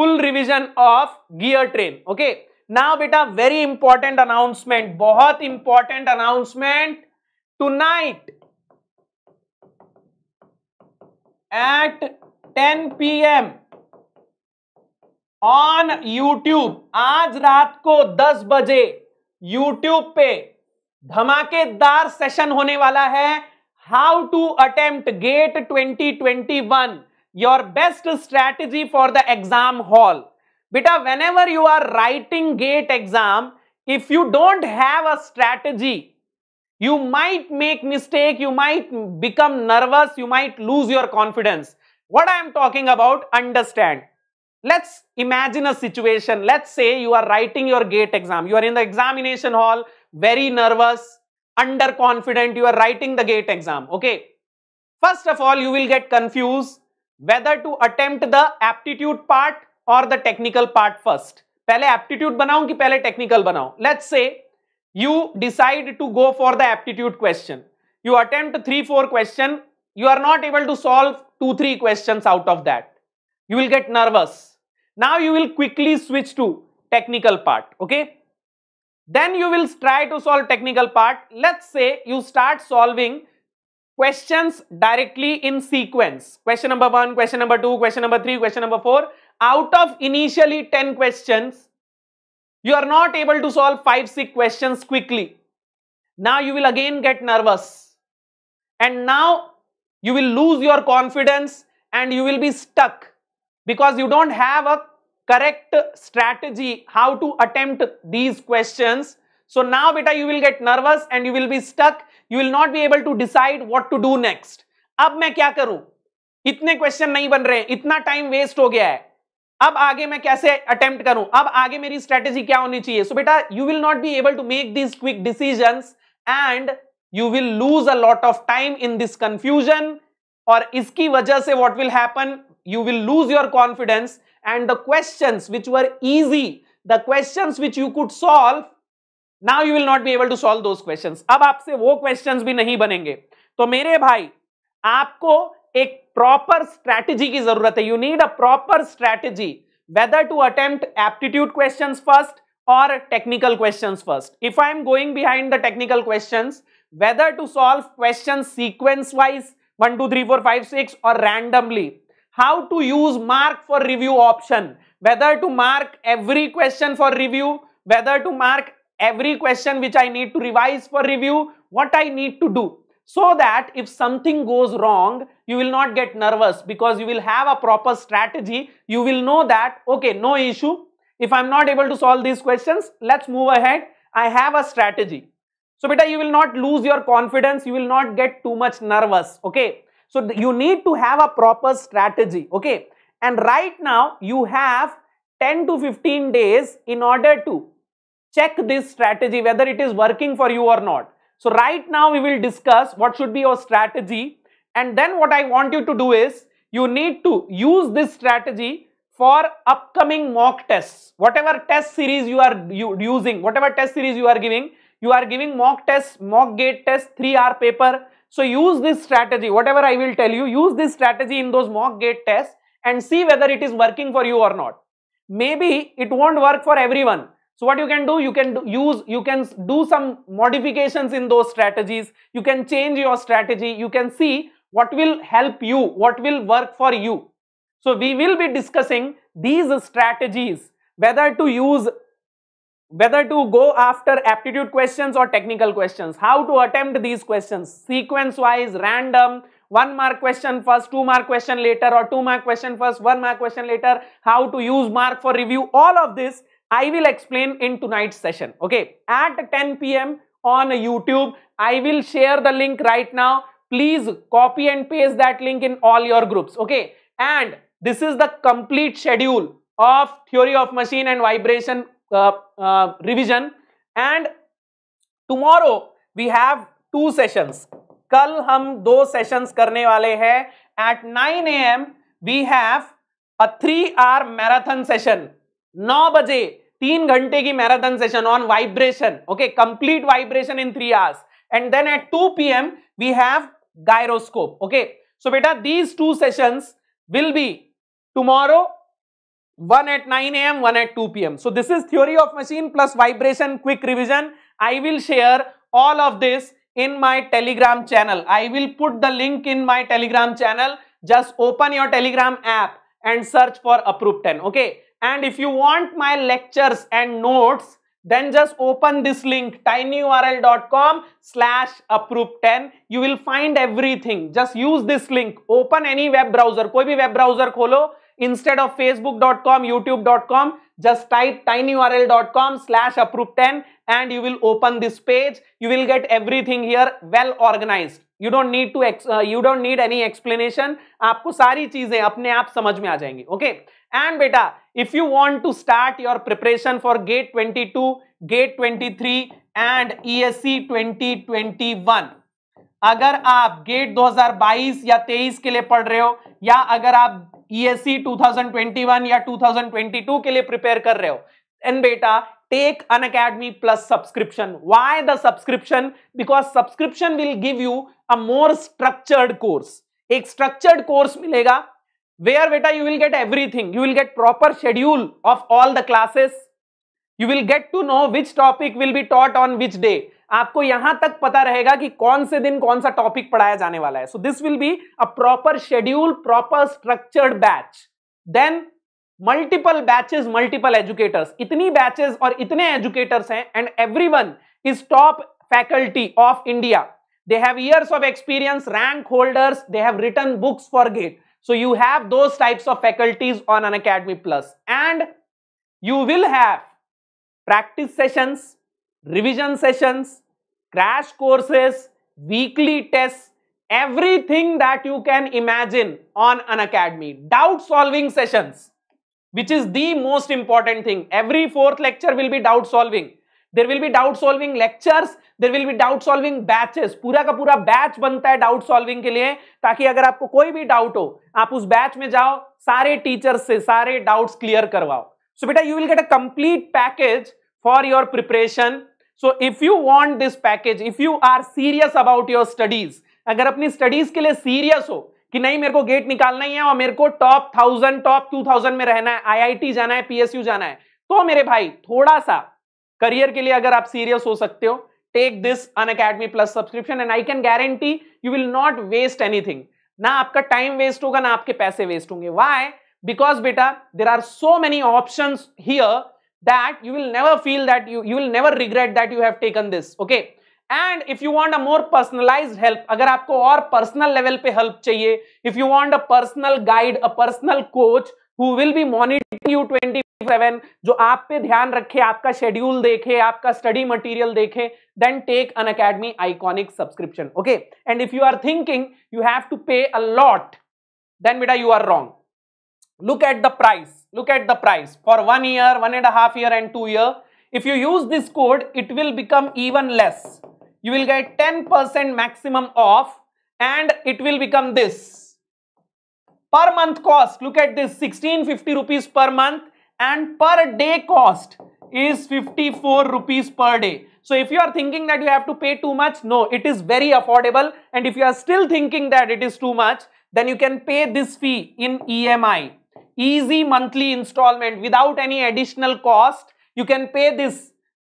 full revision of gear train. Okay, now बेटा very important announcement, बहुत important announcement. Tonight at ten P M on YouTube, आज रात को दस बजे यूट्यूब पे धमाकेदार सेशन होने वाला है. How to attempt GATE twenty twenty-one, your best strategy for the exam hall. बेटा whenever you are writing GATE exam, if you don't have a strategy, you might make mistake, you might become nervous, you might lose your confidence. What I am talking about, understand. Let's imagine a situation. Let's say you are writing your GATE exam. You are in the examination hall, very nervous, underconfident. You are writing the GATE exam. Okay. First of all, you will get confused whether to attempt the aptitude part or the technical part first. पहले aptitude बनाऊं कि पहले technical बनाऊं? Let's say you decide to go for the aptitude question. You attempt three, four question. You are not able to solve two, three questions out of that. You will get nervous. Now you will quickly switch to technical part. Okay. Then you will try to solve technical part. Let's say you start solving questions directly in sequence. Question number one, question number two, question number three, question number four. Out of initially ten questions, you are not able to solve five, six questions quickly. Now you will again get nervous. And now you will lose your confidence and you will be stuck because you don't have a correct strategy how to attempt these questions. So now beta you will get nervous and you will be stuck. You will not be able to decide what to do next. अब मैं क्या करूं? इतने question नहीं बन रहे, इतना time waste हो गया है. अब आगे मैं कैसे अटेम्प्ट करूं? अब आगे मेरी स्ट्रेटेजी क्या होनी चाहिए? सो बेटा you will not be able to make these quick decisions and you will lose a lot of time in this confusion or iski wajah se what will happen, you will lose your confidence and the questions which were easy, the questions which you could solve, now you will not be able to solve those questions. Ab aapse wo questions bhi nahi banenge. To mere bhai aapko ek proper strategy ki zarurat hai. You need a proper strategy whether to attempt aptitude questions first or technical questions first. If I am going behind the technical questions, whether to solve questions sequence wise one two three four five six or randomly, how to use mark for review option, whether to mark every question for review, whether to mark every question which I need to revise for review, what I need to do, so that if something goes wrong you will not get nervous because you will have a proper strategy. You will know that okay, no issue, if I am not able to solve these questions, let's move ahead, I have a strategy. So beta you will not lose your confidence, you will not get too much nervous. Okay, so you need to have a proper strategy. Okay, and right now you have ten to fifteen days in order to check this strategy whether it is working for you or not. So right now we will discuss what should be your strategy, and then what I want you to do is you need to use this strategy for upcoming mock tests. Whatever test series you are using, whatever test series you are giving, you are giving mock tests, mock gate tests, three R paper. So use this strategy, whatever I will tell you, use this strategy in those mock gate tests and see whether it is working for you or not. Maybe it won't work for everyone. So what you can do, you can do, use, you can do some modifications in those strategies. You can change your strategy. You can see what will help you, what will work for you. So we will be discussing these strategies, whether to use, whether to go after aptitude questions or technical questions, how to attempt these questions, sequence wise, random, one mark question first, two mark question later, or two mark question first, one mark question later, how to use mark for review. All of this I will explain in tonight's session. Okay, at ten P M on YouTube, I will share the link right now. Please copy and paste that link in all your groups. Okay, and this is the complete schedule of theory of machine and vibration Uh, uh, revision, and tomorrow we have two sessions. कल हम दो sessions करने वाले हैं. At nine A M we have a three hour marathon session. नौ बजे तीन घंटे की marathon session on vibration. Okay, complete vibration in three hours. And then at two P M we have gyroscope. Okay, so बेटा these two sessions will be tomorrow. One at nine A M, one at two P M So this is theory of machine plus vibration quick revision. I will share all of this in my Telegram channel. I will put the link in my Telegram channel. Just open your Telegram app and search for APPROV ten. Okay. And if you want my lectures and notes, then just open this link, tinyurl dot com slash approop ten. You will find everything. Just use this link. Open any web browser. कोई भी web browser खोलो. Instead of facebook dot com, youtube dot com, just type tinyurl dot com slash approop ten and you will open this page. You will get everything here well organized. You don't need to, ex uh, you don't need any explanation. आपको सारी चीजें अपने आप समझ में आ जाएंगी. Okay. And beta, if you want to start your preparation for GATE twenty-two, GATE twenty-three and E S E twenty twenty-one, अगर आप गेट दो हज़ार बाईस या तेईस के लिए पढ़ रहे हो या अगर आप ईएसई दो हज़ार इक्कीस या दो हज़ार बाईस के लिए प्रिपेयर कर रहे हो, देन बेटा take Unacademy plus subscription. Why the subscription? Because subscription will give you a more structured course. एक स्ट्रक्चर्ड कोर्स मिलेगा वेयर बेटा you will get everything. You will get proper schedule of all the classes. You will get to know which topic will be taught on which day. आपको यहां तक पता रहेगा कि कौन से दिन कौन सा टॉपिक पढ़ाया जाने वाला है. So this will be a proper schedule, proper structured batch. Then multiple batches, multiple educators. इतनी बैचेस और इतने एजुकेटर्स हैं and everyone is top faculty of India. They have years of experience, rank holders, they have written books for GATE. So you have those types of faculties on Unacademy plus. And you will have practice sessions, revision sessions, crash courses, weekly test, everything that you can imagine on Unacademy. Doubt solving sessions, which is the most important thing. Every fourth lecture will be doubt solving. There will be doubt solving lectures. There will be doubt solving batches. पूरा का पूरा batch बनता है doubt solving के लिए, ताकि अगर आपको कोई भी डाउट हो आप उस बैच में जाओ, सारे टीचर्स से सारे डाउट्स क्लियर करवाओ. सो बेटा you will get a complete package for your preparation. So if you want this package, if you are serious about your studies, अगर अपनी स्टडीज के लिए सीरियस हो कि नहीं मेरे को गेट निकालना ही है और मेरे को top thousand top two thousand में रहना है, आईआईटी जाना है, पीएसयू जाना है, तो मेरे भाई थोड़ा सा करियर के लिए अगर आप सीरियस हो सकते हो, take this Unacademy plus subscription and I can guarantee you will not waste anything. ना आपका टाइम वेस्ट होगा, ना आपके पैसे वेस्ट होंगे. व्हाई? बिकॉज बेटा there are so many option here that you will never feel that you you will never regret that you have taken this. Okay, and if you want a more personalized help, अगर आपको और personal level पे help चाहिए, if you want a personal guide, a personal coach who will be monitoring you twenty four seven, जो आप पे ध्यान रखे, आपका schedule देखे, आपका study material देखे, then take an Unacademy iconic subscription. Okay, and if you are thinking you have to pay a lot, then बेटा you are wrong. Look at the price. Look at the price for one year, one and a half year, and two year. If you use this code, it will become even less. You will get ten percent maximum off, and it will become this per month cost. Look at this, sixteen fifty rupees per month, and per day cost is fifty four rupees per day. So if you are thinking that you have to pay too much, no, it is very affordable. And if you are still thinking that it is too much, then you can pay this fee in E M I. Easy monthly installment without any additional cost. You can pay this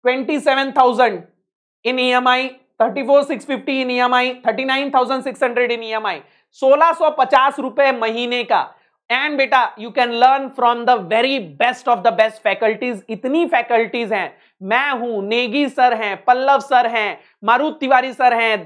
twenty seven thousand in E M I, thirty four thousand six hundred fifty in E M I, thirty nine thousand six hundred in E M I, सोलह सौ पचास रुपए महीने का. And बेटा you can learn from the very best of the best faculties. इतनी faculties हैं, मैं हूं, नेगी सर हैं, पल्लव सर हैं, मारुत तिवारी सर हैं,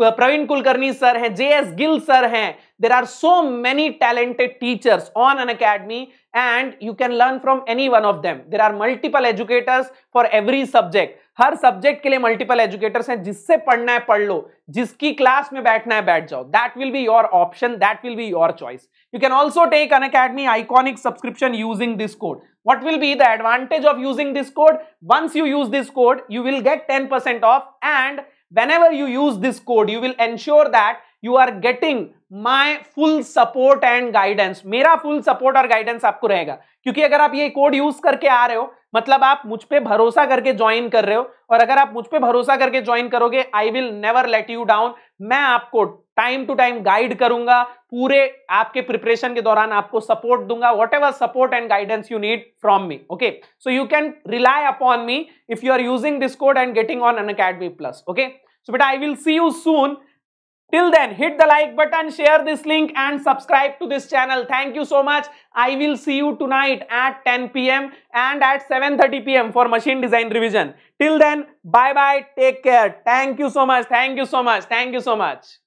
प्रवीण कुलकर्णी सर हैं, जे एस गिल सर हैं. There are so many talented teachers on Unacademy and you can learn from any one of them. There are multiple educators for every subject. हर subject के लिए multiple educators हैं. जिससे पढ़ना है पढ़ लो, जिसकी क्लास में बैठना है बैठ जाओ. That will be your option, that will be your choice. You can also take Unacademy iconic subscription using this code. What will be the advantage of using this code? Once you use this code, you will get ten percent off, and whenever you use this code, you will ensure that you are getting my full support and guidance. मेरा full support और guidance आपको रहेगा, क्योंकि अगर आप ये code use करके आ रहे हो, मतलब आप मुझ पे भरोसा करके join कर रहे हो. और अगर आप मुझ पे भरोसा करके join करोगे, I will never let you down. मैं आपको टाइम टू टाइम गाइड करूंगा, पूरे आपके प्रिपरेशन के दौरान आपको सपोर्ट दूंगा, whatever support and guidance you need from me. Okay, so you can rely upon me if you are using this code and getting on Unacademy plus. Okay, so बेटा I will see you soon. Till then hit the like button, share this link and subscribe to this channel. Thank you so much. I will see you tonight at ten P M and at seven thirty P M for machine design revision. Till then, bye bye, take care. Thank you so much. Thank you so much. Thank you so much.